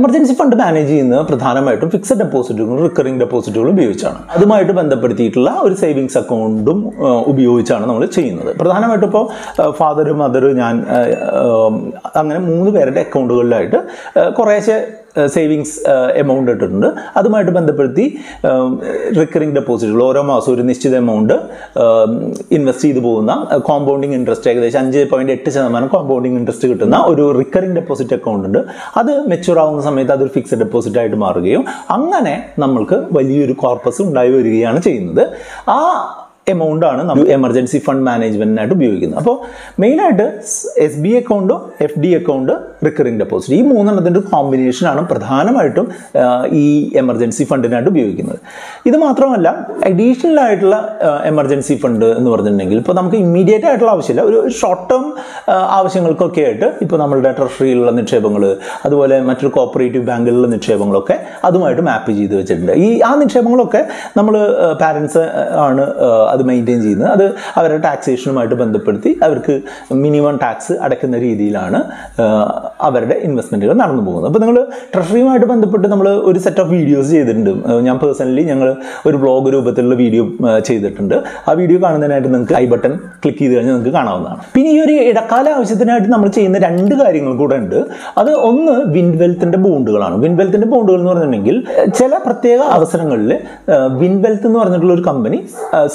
എമർജൻസി ഫണ്ട് മാനേജ് ചെയ്യുന്നത് പ്രധാനമായിട്ടും ഫിക്സഡ് ഡെപ്പോസിറ്റുകളും റിക്കറിംഗ് ഡെപ്പോസിറ്റുകളും ഉപയോഗിച്ചാണ് അതുമായിട്ട് ബന്ധപ്പെടുത്തിയിട്ടുള്ള ഒരു സേവിങ്സ് അക്കൗണ്ടും ഉപയോഗിച്ചാണ് നമ്മൾ ചെയ്യുന്നത് പ്രധാനമായിട്ടും ഇപ്പോൾ ഫാദർ മദർ ഞാൻ അങ്ങനെ മൂന്ന് പേരുടെ അക്കൗണ്ടുകളിലായിട്ട് കുറേശ്ശെ സേവിങ്സ് എമൗണ്ട് ഇട്ടിട്ടുണ്ട് അതുമായിട്ട് ബന്ധപ്പെടുത്തി റിക്കറിംഗ് ഡെപ്പോസിറ്റുകൾ ഓരോ മാസവും ഒരു നിശ്ചിത എമൗണ്ട് ഇൻവെസ്റ്റ് ചെയ്തു പോകുന്ന കോമ്പൗണ്ടിങ് ഇൻട്രസ്റ്റ് ഏകദേശം അഞ്ച് പോയിൻറ്റ് എട്ട് ശതമാനം കോമ്പൗണ്ടിങ് ഇൻട്രസ്റ്റ് കിട്ടുന്ന ഒരു റിക്കറിംഗ് ഡെപ്പോസിറ്റ് അക്കൗണ്ട് ഉണ്ട് അത് മെച്യൂർ ആവുന്ന സമയത്ത് അതൊരു ഫിക്സഡ് ഡെപ്പോസിറ്റ് ആയിട്ട് മാറുകയും അങ്ങനെ നമ്മൾക്ക് വലിയൊരു കോർപ്പസ് ഉണ്ടായി വരികയാണ് ചെയ്യുന്നത് ആ എമൗണ്ടാണ് നമ്മൾ എമർജൻസി ഫണ്ട് മാനേജ്മെൻറ്റിനായിട്ട് ഉപയോഗിക്കുന്നത് അപ്പോൾ മെയിനായിട്ട് S B account F D account recurring deposit ഈ മൂന്നെണ്ണത്തിൻ്റെ കോമ്പിനേഷനാണ് പ്രധാനമായിട്ടും ഈ എമർജൻസി ഫണ്ടിനായിട്ട് ഉപയോഗിക്കുന്നത് ഇത് മാത്രമല്ല അഡീഷണൽ ആയിട്ടുള്ള എമർജൻസി ഫണ്ട് എന്ന് പറഞ്ഞിട്ടുണ്ടെങ്കിൽ ഇപ്പോൾ നമുക്ക് ഇമ്മീഡിയറ്റ് ആയിട്ടുള്ള ആവശ്യമില്ല ഒരു ഷോർട്ട് ടേം ആവശ്യങ്ങൾക്കൊക്കെ ആയിട്ട് ഇപ്പോൾ നമ്മളുടെ ട്രഷറിയിലുള്ള നിക്ഷേപങ്ങൾ അതുപോലെ മറ്റൊരു കോപ്പറേറ്റീവ് ബാങ്കുകളിലുള്ള നിക്ഷേപങ്ങളൊക്കെ അതുമായിട്ട് മാപ്പ് ചെയ്ത് വെച്ചിട്ടുണ്ട് ഈ ആ നിക്ഷേപങ്ങളൊക്കെ നമ്മൾ പാരൻസ് ആണ് അത് മെയിൻറ്റെയിൻ ചെയ്യുന്നത് അത് അവരുടെ ടാക്സേഷനുമായിട്ട് ബന്ധപ്പെടുത്തി അവർക്ക് മിനിമം ടാക്സ് അടയ്ക്കുന്ന രീതിയിലാണ് അവരുടെ ഇൻവെസ്റ്റ്മെൻറ്റുകൾ നടന്നു പോകുന്നത് അപ്പോൾ നിങ്ങൾ ട്രഷറിയുമായിട്ട് ബന്ധപ്പെട്ട് നമ്മൾ ഒരു സെറ്റ് ഓഫ് വീഡിയോസ് ചെയ്തിട്ടുണ്ട് ഞാൻ പേഴ്സണലി ഞങ്ങൾ ഒരു വ്ളോഗ് രൂപത്തിലുള്ള വീഡിയോ ചെയ്തിട്ടുണ്ട് ആ വീഡിയോ കാണുന്നതിനായിട്ട് നിങ്ങൾക്ക് ഐ ബട്ടൺ ക്ലിക്ക് ചെയ്ത് കഴിഞ്ഞാൽ നിങ്ങൾക്ക് കാണാവുന്നതാണ് പിന്നെ ഈ ഒരു ഇടക്കാല ആവശ്യത്തിനായിട്ട് നമ്മൾ ചെയ്യുന്ന രണ്ട് കാര്യങ്ങൾ കൂടെ ഉണ്ട് അത് ഒന്ന് വിൻവെൽത്തിൻ്റെ ബോണ്ടുകളാണ് വിൻവെൽത്തിൻ്റെ ബോണ്ടുകൾ എന്ന് പറഞ്ഞിട്ടുണ്ടെങ്കിൽ ചില പ്രത്യേക അവസരങ്ങളിൽ വിൻവെൽത്ത് എന്ന് പറഞ്ഞിട്ടുള്ള ഒരു കമ്പനി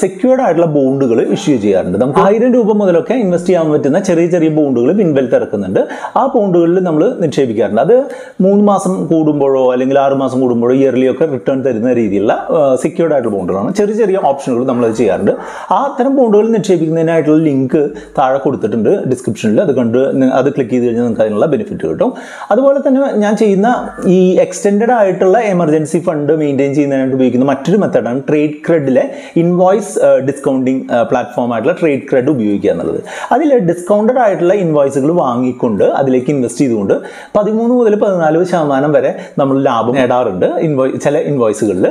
സെക്യൂർഡ് ആയിട്ടുള്ള ബോണ്ടുകൾ ഇഷ്യൂ ചെയ്യാറുണ്ട് നമുക്ക് ആയിരം രൂപ മുതലൊക്കെ ഇൻവെസ്റ്റ് ചെയ്യാൻ പറ്റുന്ന ചെറിയ ചെറിയ ബോണ്ടുകൾ വിൻവെൽത്ത് ഇറക്കുന്നുണ്ട് ആ ബോണ്ടുകളിൽ നമ്മൾ നിക്ഷേപിക്കാറുണ്ട് അത് മൂന്ന് മാസം കൂടുമ്പോഴോ അല്ലെങ്കിൽ ആറ് മാസം കൂടുമ്പോഴോ ഇയർലി ഒക്കെ റിട്ടേൺ തരുന്ന രീതിയിലുള്ള സെക്യൂർഡ് ആയിട്ടുള്ള ബോണ്ടുകളാണ് ചെറിയ ചെറിയ ഓപ്ഷനുകൾ നമ്മളത് ചെയ്യാറുണ്ട് ആ അത്തരം ബോണ്ടുകൾ നിക്ഷേപിക്കുന്നതിനായിട്ടുള്ള ലിങ്ക് താഴെ കൊടുത്തിട്ടുണ്ട് ഡിസ്ക്രിപ്ഷനിൽ അത് കണ്ട് അത് ക്ലിക്ക് ചെയ്ത് കഴിഞ്ഞാൽ നിങ്ങൾക്ക് അതിനുള്ള ബെനിഫിറ്റ് കിട്ടും അതുപോലെ തന്നെ ഞാൻ ചെയ്യുന്ന ഈ എക്സ്റ്റെൻഡ് ആയിട്ടുള്ള എമർജൻസി ഫണ്ട് മെയിൻറ്റെയിൻ ചെയ്യുന്നതിനായിട്ട് ഉപയോഗിക്കുന്ന മറ്റൊരു മെത്തേഡാണ് ട്രേഡ് ക്രെഡിലെ ഇൻവോയ്സ് ഡിസ്കൗണ്ടിങ് പ്ലാറ്റ്ഫോം ആയിട്ടുള്ള ട്രേഡ് ക്രെഡ് ഉപയോഗിക്കുക എന്നുള്ളത് അതിൽ ഡിസ്കൗണ്ടഡ് ആയിട്ടുള്ള ഇൻവോയ്സുകൾ വാങ്ങിക്കൊണ്ട് അതിലേക്ക് ഇൻവെസ്റ്റ് ചെയ്തുകൊണ്ട് പതിമൂന്ന് മുതൽ പതിനാല് ശതമാനം വരെ നമ്മൾ ലാഭം നേടാറുണ്ട് ഇൻവോയ് ചില ഇൻവോയ്സുകളിൽ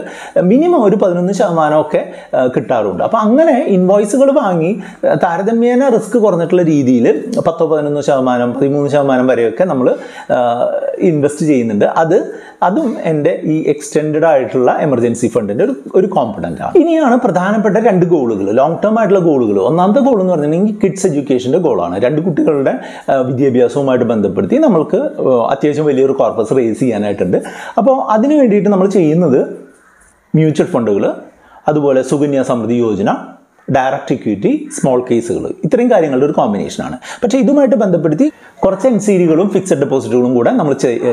മിനിമം ഒരു പതിനൊന്ന് ശതമാനമൊക്കെ കിട്ടാറുണ്ട് അപ്പോൾ അങ്ങനെ ഇൻവോയ്സുകൾ വാങ്ങി താരതമ്യേന റിസ്ക് കുറഞ്ഞിട്ടുള്ള രീതിയിൽ പത്തോ പതിനൊന്നോ ശതമാനം പതിമൂന്ന് ശതമാനം വരെയൊക്കെ നമ്മൾ ഇൻവെസ്റ്റ് ചെയ്യുന്നുണ്ട് അത് അതും എൻ്റെ ഈ എക്സ്റ്റെൻഡ് ആയിട്ടുള്ള എമർജൻസി ഫണ്ടിൻ്റെ ഒരു ഒരു കോമ്പണൻ്റാണ് ഇനിയാണ് പ്രധാനപ്പെട്ട രണ്ട് ഗോൾ ഗോളുകൾ, ലോങ് ടേം ആയിട്ടുള്ള ഗോളുകൾ. ഒന്നാമത്തെ ഗോൾ എന്ന് പറഞ്ഞിട്ടുണ്ടെങ്കിൽ കിഡ്സ് എഡ്യൂക്കേഷൻ്റെ ഗോളാണ്. രണ്ട് കുട്ടികളുടെ വിദ്യാഭ്യാസവുമായിട്ട് ബന്ധപ്പെടുത്തി നമ്മൾക്ക് അത്യാവശ്യം വലിയൊരു കോർപ്പസ് റേസ് ചെയ്യാനായിട്ടുണ്ട്. അപ്പോൾ അതിന് വേണ്ടിയിട്ട് നമ്മൾ ചെയ്യുന്നത് മ്യൂച്വൽ ഫണ്ടുകൾ, അതുപോലെ Sukanya Samriddhi Yojana, direct equity, small കേസുകൾ, ഇത്രയും കാര്യങ്ങളുടെ ഒരു കോമ്പിനേഷനാണ്. പക്ഷേ ഇതുമായിട്ട് ബന്ധപ്പെടുത്തി കുറച്ച് എൻ സി ഡികളും ഫിക്സഡ് ഡെപ്പോസിറ്റുകളും കൂടെ നമ്മൾ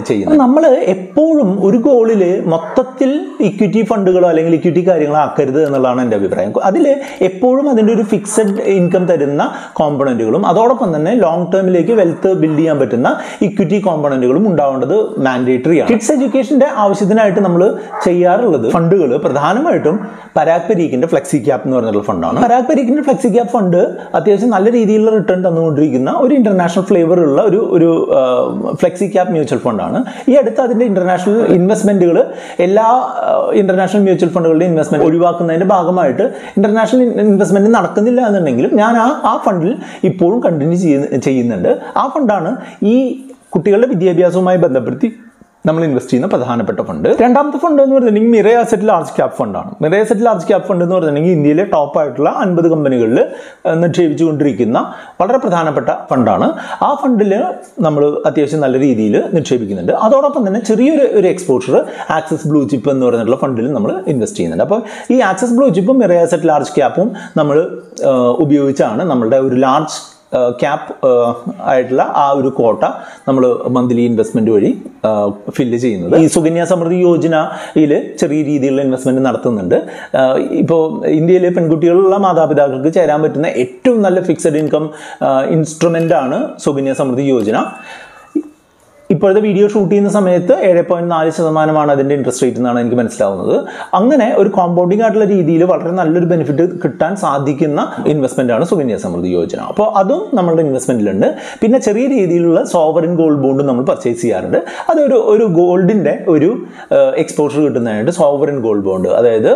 ചെയ്യുന്നത്. നമ്മൾ എപ്പോഴും ഒരു ഗോളിൽ മൊത്തത്തിൽ ഇക്വിറ്റി ഫണ്ടുകളോ അല്ലെങ്കിൽ ഇക്വിറ്റി കാര്യങ്ങളോ ആക്കരുത് എന്നുള്ളതാണ് എൻ്റെ അഭിപ്രായം. അതിൽ എപ്പോഴും അതിൻ്റെ ഒരു ഫിക്സഡ് ഇൻകം തരുന്ന കോമ്പണൻറ്റുകളും അതോടൊപ്പം തന്നെ ലോങ് ടേമിലേക്ക് വെൽത്ത് ബിൽഡ് ചെയ്യാൻ പറ്റുന്ന ഇക്വിറ്റി കോമ്പണൻറ്റുകളും ഉണ്ടാവേണ്ടത് മാൻഡേറ്ററി ആണ്. കിഡ്സ് എഡ്യൂക്കേഷൻ്റെ ആവശ്യത്തിനായിട്ട് നമ്മൾ ചെയ്യാറുള്ളത് ഫണ്ടുകൾ പ്രധാനമായിട്ടും പരാഗ് പെരീക്കിൻ്റെ ഫ്ലെക്സി ക്യാപ് എന്ന് പറഞ്ഞിട്ടുള്ള ഫണ്ടാണ്. പരാഗ് പെരീക്കിൻ്റെ ഫ്ലെക്സി ക്യാപ് ഫണ്ട് അത്യാവശ്യം നല്ല രീതിയിലുള്ള റിട്ടേൺ തന്നുകൊണ്ടിരിക്കുന്ന ഒരു ഇൻ്റർനാഷണൽ ഫ്ലേവറുള്ള ഒരു ഒരു ഫ്ലെക്സി ക്യാപ് മ്യൂച്വൽ ഫണ്ടാണ്. ഈ അടുത്ത് അതിൻ്റെ ഇൻ്റർനാഷണൽ ഇൻവെസ്റ്റ്മെൻറ്റുകൾ, എല്ലാ ഇൻ്റർനാഷണൽ മ്യൂച്വൽ ഫണ്ടുകളുടെ ഇൻവെസ്റ്റ്മെൻറ്റ് ഒഴിവാക്കുന്നതിൻ്റെ ഭാഗമായിട്ട് ഇൻ്റർനാഷണൽ ഇൻവെസ്റ്റ്മെൻറ്റ് നടക്കുന്നില്ല എന്നുണ്ടെങ്കിലും ഞാൻ ആ ആ ഫണ്ടിൽ ഇപ്പോഴും കണ്ടിന്യൂ ചെയ്യുന്നുണ്ട്. ആ ഫണ്ടാണ് ഈ കുട്ടികളുടെ വിദ്യാഭ്യാസവുമായി ബന്ധപ്പെടുത്തി നമ്മൾ ഇൻവെസ്റ്റ് ചെയ്യുന്ന പ്രധാനപ്പെട്ട ഫണ്ട്. രണ്ടാമത്തെ ഫണ്ട് എന്ന് പറഞ്ഞിട്ടുണ്ടെങ്കിൽ മിറേ അസറ്റ് ലാർജ് ക്യാപ് ഫണ്ടാണ്. Mirae asset large cap fund എന്ന് പറഞ്ഞിട്ടുണ്ടെങ്കിൽ ഇന്ത്യയിലെ ടോപ്പായിട്ടുള്ള അൻപത് കമ്പനികളിൽ നിക്ഷേപിച്ചുകൊണ്ടിരിക്കുന്ന വളരെ പ്രധാനപ്പെട്ട ഫണ്ടാണ്. ആ ഫണ്ടിൽ നമ്മൾ അത്യാവശ്യം നല്ല രീതിയിൽ നിക്ഷേപിക്കുന്നുണ്ട്. അതോടൊപ്പം തന്നെ ചെറിയൊരു ഒരു എക്സ്പോഷർ ആക്സസ് ബ്ലൂ ചിപ്പ് എന്ന് പറഞ്ഞിട്ടുള്ള ഫണ്ടിൽ നമ്മൾ ഇൻവെസ്റ്റ് ചെയ്യുന്നുണ്ട്. അപ്പോൾ ഈ ആക്സസ് ബ്ലൂ ചിപ്പും മിറേ അസറ്റ് ലാർജ് ക്യാപ്പും നമ്മൾ ഉപയോഗിച്ചാണ് നമ്മളുടെ ഒരു ലാർജ് ക്യാപ് ആയിട്ടുള്ള ആ ഒരു കോട്ട നമ്മൾ മന്ത്ലി ഇൻവെസ്റ്റ്മെൻറ്റ് വഴി ഫില്ല് ചെയ്യുന്നത്. ഈ സുകന്യ സമൃദ്ധി യോജനയിൽ ചെറിയ രീതിയിലുള്ള ഇൻവെസ്റ്റ്മെൻറ്റ് നടത്തുന്നുണ്ട്. ഇപ്പോൾ ഇന്ത്യയിലെ പെൺകുട്ടികളുള്ള മാതാപിതാക്കൾക്ക് ചേരാൻ പറ്റുന്ന ഏറ്റവും നല്ല ഫിക്സഡ് ഇൻകം ഇൻസ്ട്രുമെൻ്റാണ് സുകന്യ സമൃദ്ധി യോജന. ഇപ്പോഴത്തെ വീഡിയോ ഷൂട്ട് ചെയ്യുന്ന സമയത്ത് ഏഴ് പോയിൻറ്റ് നാല് ശതമാനമാണ് അതിൻ്റെ ഇൻട്രസ്റ്റ് റേറ്റ് എന്നാണ് എനിക്ക് മനസ്സിലാവുന്നത്. അങ്ങനെ ഒരു കോമ്പൗണ്ടിങ് ആയിട്ടുള്ള രീതിയിൽ വളരെ നല്ലൊരു ബെനിഫിറ്റ് കിട്ടാൻ സാധിക്കുന്ന ഇൻവെസ്റ്റ്മെൻറ്റാണ് സുകന്യ സമൃദ്ധി യോജന. അപ്പോൾ അതും നമ്മളുടെ ഇൻവെസ്റ്റ്മെൻറ്റിലുണ്ട്. പിന്നെ ചെറിയ രീതിയിലുള്ള സോവറിൻ ഗോൾഡ് ബോണ്ടും നമ്മൾ പർച്ചേസ് ചെയ്യാറുണ്ട്. അതൊരു ഒരു ഗോൾഡിൻ്റെ ഒരു എക്സ്പോഷർ കിട്ടുന്നതിനായിട്ട് സോവറിൻ ഗോൾഡ് ബോണ്ട്, അതായത്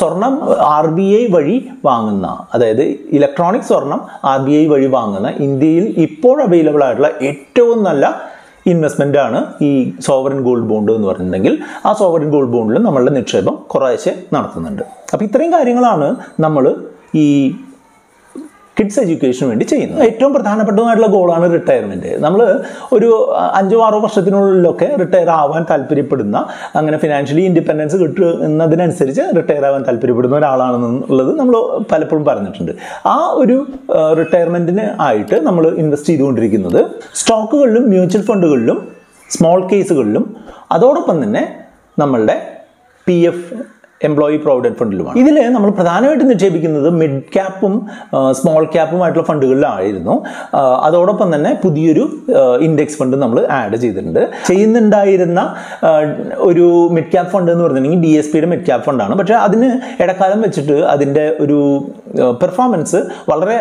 സ്വർണം ആർ ബി ഐ വഴി വാങ്ങുന്ന, അതായത് ഇലക്ട്രോണിക് സ്വർണം ആർ ബി ഐ വഴി വാങ്ങുന്ന ഇന്ത്യയിൽ ഇപ്പോൾ അവൈലബിൾ ആയിട്ടുള്ള ഏറ്റവും നല്ല ഇൻവെസ്റ്റ്മെൻറ്റാണ് ഈ സോവറിൻ ഗോൾഡ് ബോണ്ട് എന്ന് പറഞ്ഞിട്ടുണ്ടെങ്കിൽ ആ സോവറിൻ ഗോൾഡ് ബോണ്ടിൽ നമ്മളുടെ നിക്ഷേപം കുറേശ്ശെ നടത്തുന്നുണ്ട്. അപ്പോൾ ഇത്രയും കാര്യങ്ങളാണ് നമ്മൾ ഈ കിഡ്സ് എഡ്യൂക്കേഷന് വേണ്ടി ചെയ്യുന്നത്. ഏറ്റവും പ്രധാനപ്പെട്ടതുമായിട്ടുള്ള ഗോളാണ് റിട്ടയർമെൻറ്റ്. നമ്മൾ ഒരു അഞ്ചോ ആറോ വർഷത്തിനുള്ളിലൊക്കെ റിട്ടയർ ആവാൻ താല്പര്യപ്പെടുന്ന, അങ്ങനെ ഫിനാൻഷ്യലി ഇൻഡിപെൻഡൻസ് കിട്ടുന്നതിനനുസരിച്ച് റിട്ടയർ ആവാൻ താല്പര്യപ്പെടുന്ന ഒരാളാണെന്നുള്ളത് നമ്മൾ പലപ്പോഴും പറഞ്ഞിട്ടുണ്ട്. ആ ഒരു റിട്ടയർമെൻറ്റിന് ആയിട്ട് നമ്മൾ ഇൻവെസ്റ്റ് ചെയ്തുകൊണ്ടിരിക്കുന്നത് സ്റ്റോക്കുകളിലും മ്യൂച്വൽ ഫണ്ടുകളിലും സ്മോൾ കേസുകളിലും അതോടൊപ്പം തന്നെ നമ്മളുടെ പി എഫ് എംപ്ലോയി പ്രോവിഡൻറ്റ് ഫണ്ടിലുമാണ്. ഇതിൽ നമ്മൾ പ്രധാനമായിട്ടും നിക്ഷേപിക്കുന്നത് മിഡ് ക്യാപ്പും സ്മോൾ ക്യാപ്പുമായിട്ടുള്ള ഫണ്ടുകളിലായിരുന്നു. അതോടൊപ്പം തന്നെ പുതിയൊരു ഇൻഡെക്സ് ഫണ്ട് നമ്മൾ ആഡ് ചെയ്തിട്ടുണ്ട്. ചെയ്യുന്നുണ്ടായിരുന്ന ഒരു മിഡ് ക്യാപ് ഫണ്ട് എന്ന് പറഞ്ഞിട്ടുണ്ടെങ്കിൽ ഡി എസ് പിയുടെ മിഡ് ക്യാപ് ഫണ്ടാണ്. പക്ഷേ അതിന് ഇടക്കാലം വെച്ചിട്ട് അതിൻ്റെ ഒരു പെർഫോമൻസ് വളരെ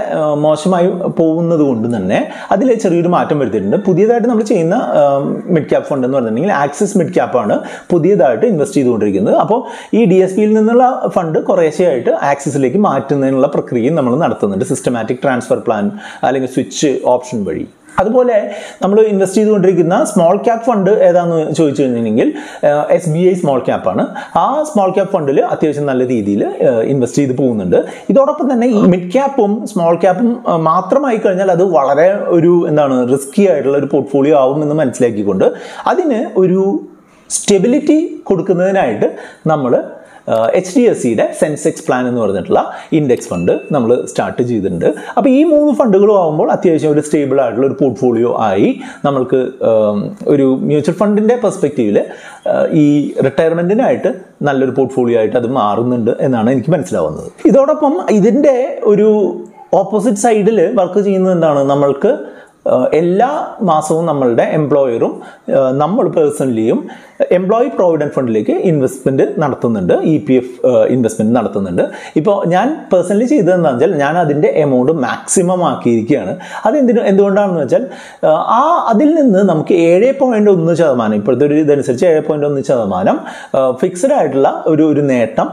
മോശമായി പോകുന്നത് കൊണ്ട് തന്നെ അതിൽ ചെറിയൊരു മാറ്റം വരുത്തിയിട്ടുണ്ട്. പുതിയതായിട്ട് നമ്മൾ ചെയ്യുന്ന മിഡ് ക്യാപ് ഫണ്ട് എന്ന് പറഞ്ഞിട്ടുണ്ടെങ്കിൽ ആക്സിസ് മിഡ് ക്യാപ്പാണ് പുതിയതായിട്ട് ഇൻവെസ്റ്റ് ചെയ്തുകൊണ്ടിരിക്കുന്നത്. അപ്പോൾ ഈ ഡി എസ് എസ് പിയിൽ നിന്നുള്ള ഫണ്ട് കുറേശ്ശെയായിട്ട് ആക്സിസിലേക്ക് മാറ്റുന്നതിനുള്ള പ്രക്രിയയും നമ്മൾ നടത്തുന്നുണ്ട്, സിസ്റ്റമാറ്റിക് ട്രാൻസ്ഫർ പ്ലാൻ അല്ലെങ്കിൽ സ്വിച്ച് ഓപ്ഷൻ വഴി. അതുപോലെ നമ്മൾ ഇൻവെസ്റ്റ് ചെയ്തുകൊണ്ടിരിക്കുന്ന സ്മോൾ ക്യാപ് ഫണ്ട് ഏതാണെന്ന് ചോദിച്ചു കഴിഞ്ഞിട്ടുണ്ടെങ്കിൽ എസ് ബി ഐ സ്മോൾ ക്യാപ്പാണ്. ആ സ്മോൾ ക്യാപ് ഫണ്ടിൽ അത്യാവശ്യം നല്ല രീതിയിൽ ഇൻവെസ്റ്റ് ചെയ്ത് പോകുന്നുണ്ട്. ഇതോടൊപ്പം തന്നെ ഈ മിഡ് ക്യാപ്പും സ്മോൾ ക്യാപ്പും മാത്രമായി കഴിഞ്ഞാൽ അത് വളരെ ഒരു എന്താണ് റിസ്കി ആയിട്ടുള്ള ഒരു പോർട്ട്ഫോളിയോ ആവുമെന്ന് മനസ്സിലാക്കിക്കൊണ്ട് അതിന് ഒരു സ്റ്റെബിലിറ്റി കൊടുക്കുന്നതിനായിട്ട് നമ്മൾ എച്ച് ഡി എസ് സിയുടെ സെൻസെക്സ് പ്ലാൻ എന്ന് പറഞ്ഞിട്ടുള്ള ഇൻഡെക്സ് ഫണ്ട് നമ്മൾ സ്റ്റാർട്ട് ചെയ്തിട്ടുണ്ട്. അപ്പോൾ ഈ മൂന്ന് ഫണ്ടുകളും ആകുമ്പോൾ അത്യാവശ്യം ഒരു സ്റ്റേബിൾ ആയിട്ടുള്ള ഒരു പോർട്ട്ഫോളിയോ ആയി നമ്മൾക്ക് ഒരു മ്യൂച്വൽ ഫണ്ടിൻ്റെ പെർസ്പെക്റ്റീവിൽ ഈ റിട്ടയർമെൻറ്റിനായിട്ട് നല്ലൊരു പോർട്ട്ഫോളിയോ ആയിട്ട് അത് മാറുന്നുണ്ട് എന്നാണ് എനിക്ക് മനസ്സിലാവുന്നത്. ഇതോടൊപ്പം ഇതിൻ്റെ ഒരു ഓപ്പോസിറ്റ് സൈഡിൽ വർക്ക് ചെയ്യുന്നത് എന്താണ്, നമ്മൾക്ക് എല്ലാ മാസവും നമ്മളുടെ എംപ്ലോയറും നമ്മൾ പേഴ്സണലിയും എംപ്ലോയി പ്രോവിഡൻറ്റ് ഫണ്ടിലേക്ക് ഇൻവെസ്റ്റ്മെൻറ്റ് നടത്തുന്നുണ്ട്, ഇ പി എഫ് ഇൻവെസ്റ്റ്മെൻറ്റ് നടത്തുന്നുണ്ട്. ഇപ്പോൾ ഞാൻ പേഴ്സണലി ചെയ്തതെന്ന് വെച്ചാൽ ഞാൻ അതിൻ്റെ എമൗണ്ട് മാക്സിമം ആക്കിയിരിക്കുകയാണ്. അതെന്തിനു എന്തുകൊണ്ടാണെന്ന് വെച്ചാൽ ആ അതിൽ നിന്ന് നമുക്ക് ഏഴ് പോയിൻറ്റ് ഒന്ന് ശതമാനം ഇപ്പോഴത്തെ ഒരു ഇതനുസരിച്ച് ഏഴ് പോയിൻറ്റ് ഒന്ന് ശതമാനം ഫിക്സഡ് ആയിട്ടുള്ള ഒരു ഒരു നേട്ടം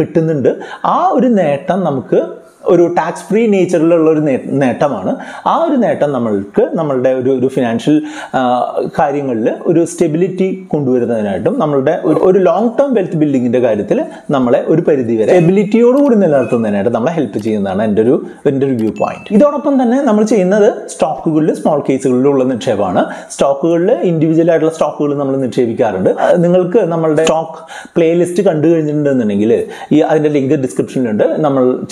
കിട്ടുന്നുണ്ട്. ആ ഒരു നേട്ടം നമുക്ക് a tax free nature nature financial uh, stability long term wealth building in the ability help viewpoint. This stock small cases stock individual stock stock playlist in the link in the description. We have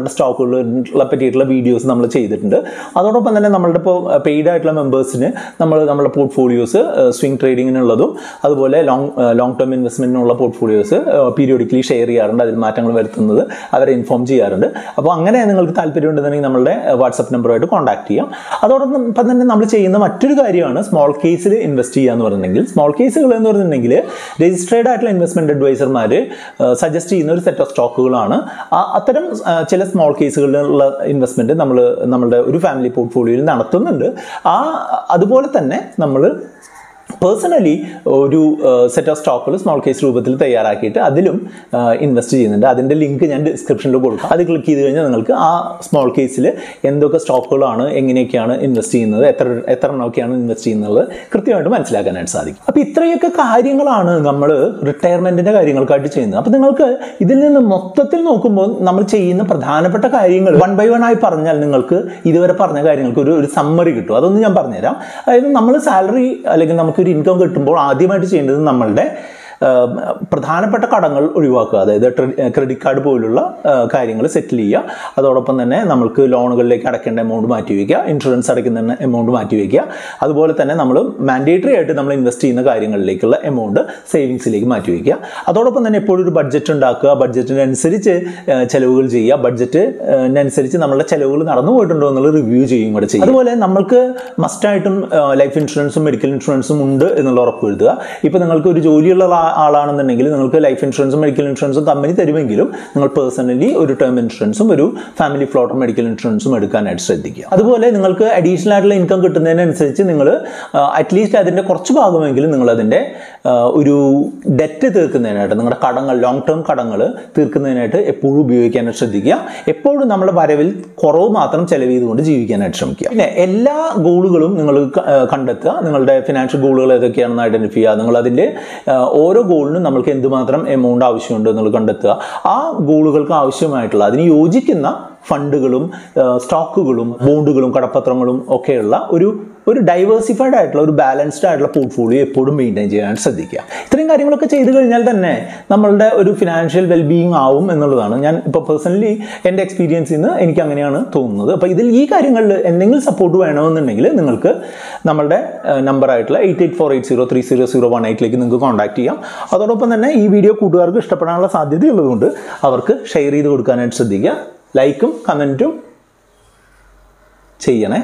seen stock videos. We have paid members. We have portfolios, swing trading, long-term investment portfolios, periodically share. We have informed. So, WhatsApp number to contact. We have small case invest. Small case registered investment advisor suggest set of stock. That is small cases investment in our family portfolio. That is personally, a set of stock small case രൂപത്തിൽ തയ്യാറാക്കിയിട്ട് അതിലും invest ചെയ്യുന്നുണ്ട്. അതിന്റെ link ഞാൻ ഡിസ്ക്രിപ്ഷനിൽ കൊടുക്കാം. അത് click ചെയ്തു കഴിഞ്ഞാൽ നിങ്ങൾക്ക് ആ സ്മോൾ കേസിൽ എന്തൊക്കെ സ്റ്റോക്കുകളാണ്, എങ്ങനെയൊക്കെയാണ് ഇൻവെസ്റ്റ് ചെയ്യുന്നത്, എത്ര എത്ര എണ്ണൊക്കെയാണ് ഇൻവെസ്റ്റ് ചെയ്യുന്നത് കൃത്യമായിട്ട് മനസ്സിലാക്കാനായിട്ട് സാധിക്കും. അപ്പോൾ ഇത്രയൊക്കെ കാര്യങ്ങളാണ് നമ്മൾ റിട്ടയർമെന്റിന്റെ കാര്യങ്ങൾക്കായിട്ട് ചെയ്യുന്നത്. അപ്പോൾ നിങ്ങൾക്ക് ഇതിൽ നിന്ന് മൊത്തത്തിൽ നോക്കുമ്പോൾ നമ്മൾ ചെയ്യുന്ന പ്രധാനപ്പെട്ട കാര്യങ്ങൾ വൺ ബൈ വൺ ആയി പറഞ്ഞാൽ നിങ്ങൾക്ക് ഇതുവരെ പറഞ്ഞ കാര്യങ്ങൾക്ക് ഒരു ഒരു സമ്മറി കിട്ടും. അതൊന്നും ഞാൻ പറഞ്ഞു തരാം. അതായത് നമ്മൾ സാലറി അല്ലെങ്കിൽ നമുക്ക് income കിട്ടുമ്പോൾ ആദ്യമായിട്ട് ചെയ്യേണ്ടത് നമ്മളുടെ പ്രധാനപ്പെട്ട കടങ്ങൾ ഒഴിവാക്കുക. അതായത് ക്രെഡിറ്റ് കാർഡ് പോലുള്ള കാര്യങ്ങൾ സെറ്റിൽ ചെയ്യുക. അതോടൊപ്പം തന്നെ നമുക്ക് ലോണുകളിലേക്ക് അടയ്ക്കേണ്ട എമൗണ്ട് മാറ്റി വയ്ക്കുക, ഇൻഷുറൻസ് അടയ്ക്കുന്ന എമൗണ്ട് മാറ്റി വയ്ക്കുക. അതുപോലെ തന്നെ നമ്മൾ മാൻഡേറ്ററി ആയിട്ട് നമ്മൾ ഇൻവെസ്റ്റ് ചെയ്യുന്ന കാര്യങ്ങളിലേക്കുള്ള എമൗണ്ട് സേവിങ്സിലേക്ക് മാറ്റി വയ്ക്കുക. അതോടൊപ്പം തന്നെ എപ്പോഴും ഒരു ബഡ്ജറ്റ് ഉണ്ടാക്കുക, ബഡ്ജറ്റിനനുസരിച്ച് ചെലവുകൾ ചെയ്യുക, ബഡ്ജറ്റിനനുസരിച്ച് നമ്മളുടെ ചെലവുകൾ നടന്നു പോയിട്ടുണ്ടോ എന്നുള്ള റിവ്യൂ ചെയ്യുകയും കൂടെ ചെയ്യുക. അതുപോലെ നമ്മൾക്ക് മസ്റ്റായിട്ടും ലൈഫ് ഇൻഷുറൻസും മെഡിക്കൽ ഇൻഷുറൻസും ഉണ്ട് എന്നുള്ള ഉറപ്പ് വരുത്തുക. ഇപ്പോൾ നിങ്ങൾക്ക് ഒരു ജോലിയുള്ള ആളാണെന്നുണ്ടെങ്കിൽ നിങ്ങൾക്ക് ലൈഫ് ഇൻഷുറൻസും മെഡിക്കൽ ഇൻഷുറൻസും കമ്പനി തരുമെങ്കിലും നിങ്ങൾ പേഴ്സണലി ഒരു ടേം ഇൻഷുറൻസും ഒരു ഫാമിലി ഫ്ലോട്ടർ മെഡിക്കൽ ഇൻഷുറൻസും എടുക്കാനായിട്ട് ശ്രദ്ധിക്കുക. അതുപോലെ നിങ്ങൾക്ക് അഡീഷണൽ ആയിട്ടുള്ള ഇൻകം കിട്ടുന്നതിനനുസരിച്ച് നിങ്ങൾ അറ്റ്ലീസ്റ്റ് അതിൻ്റെ കുറച്ച് ഭാഗമെങ്കിലും നിങ്ങൾ അതിൻ്റെ ഒരു ഡെറ്റ് തീർക്കുന്നതിനായിട്ട്, നിങ്ങളുടെ കടങ്ങൾ, ലോങ് ടേം കടങ്ങൾ തീർക്കുന്നതിനായിട്ട് എപ്പോഴും ഉപയോഗിക്കാനായിട്ട് ശ്രദ്ധിക്കുക. എപ്പോഴും നമ്മുടെ വരവിൽ കുറവ് മാത്രം ചെലവ് ചെയ്തുകൊണ്ട് ജീവിക്കാനായിട്ട് ശ്രമിക്കുക. പിന്നെ എല്ലാ ഗോളുകളും നിങ്ങൾ കണ്ടെത്തുക. നിങ്ങളുടെ ഫിനാൻഷ്യൽ ഗോളുകൾ ഏതൊക്കെയാണെന്ന് ഐഡൻറ്റിഫൈ ചെയ്യുക. നിങ്ങൾ അതിൻ്റെ ഓരോ ഗോളിനും നമ്മൾക്ക് എന്തുമാത്രം എമൗണ്ട് ആവശ്യമുണ്ട് എന്നുള്ളത് കണ്ടെത്തുക. ആ ഗോളുകൾക്ക് ആവശ്യമായിട്ടുള്ള അതിന് യോജിക്കുന്ന ഫണ്ടുകളും സ്റ്റോക്കുകളും ബോണ്ടുകളും കടപ്പത്രങ്ങളും ഒക്കെയുള്ള ഒരു ഒരു ഡൈവേഴ്സിഫൈഡ് ആയിട്ടുള്ള ഒരു ബാലൻസ്ഡ് ആയിട്ടുള്ള പോർട്ട്ഫോളിയോ എപ്പോഴും മെയിൻറ്റെയിൻ ചെയ്യാൻ ശ്രദ്ധിക്കുക. ഇത്രയും കാര്യങ്ങളൊക്കെ ചെയ്തു കഴിഞ്ഞാൽ തന്നെ നമ്മളുടെ ഒരു ഫിനാൻഷ്യൽ വെൽബീയിങ് ആവും എന്നുള്ളതാണ്. ഞാൻ ഇപ്പോൾ പേഴ്സണലി എൻ്റെ എക്സ്പീരിയൻസിൽ നിന്ന് എനിക്ക് അങ്ങനെയാണ് തോന്നുന്നത്. അപ്പോൾ ഇതിൽ ഈ കാര്യങ്ങളിൽ എന്തെങ്കിലും സപ്പോർട്ട് വേണമെന്നുണ്ടെങ്കിൽ നിങ്ങൾക്ക് നമ്മളുടെ നമ്പറായിട്ടുള്ള eight eight four eight zero three zero zero one എയ്റ്റിലേക്ക് നിങ്ങൾക്ക് കോൺടാക്ട് ചെയ്യാം. അതോടൊപ്പം തന്നെ ഈ വീഡിയോ കൂട്ടുകാർക്ക് ഇഷ്ടപ്പെടാനുള്ള സാധ്യതയുള്ളതുകൊണ്ട് അവർക്ക് ഷെയർ ചെയ്ത് കൊടുക്കാനായിട്ട് ശ്രദ്ധിക്കുക. ലൈക്കും കമൻറ്റും ചെയ്യണേ.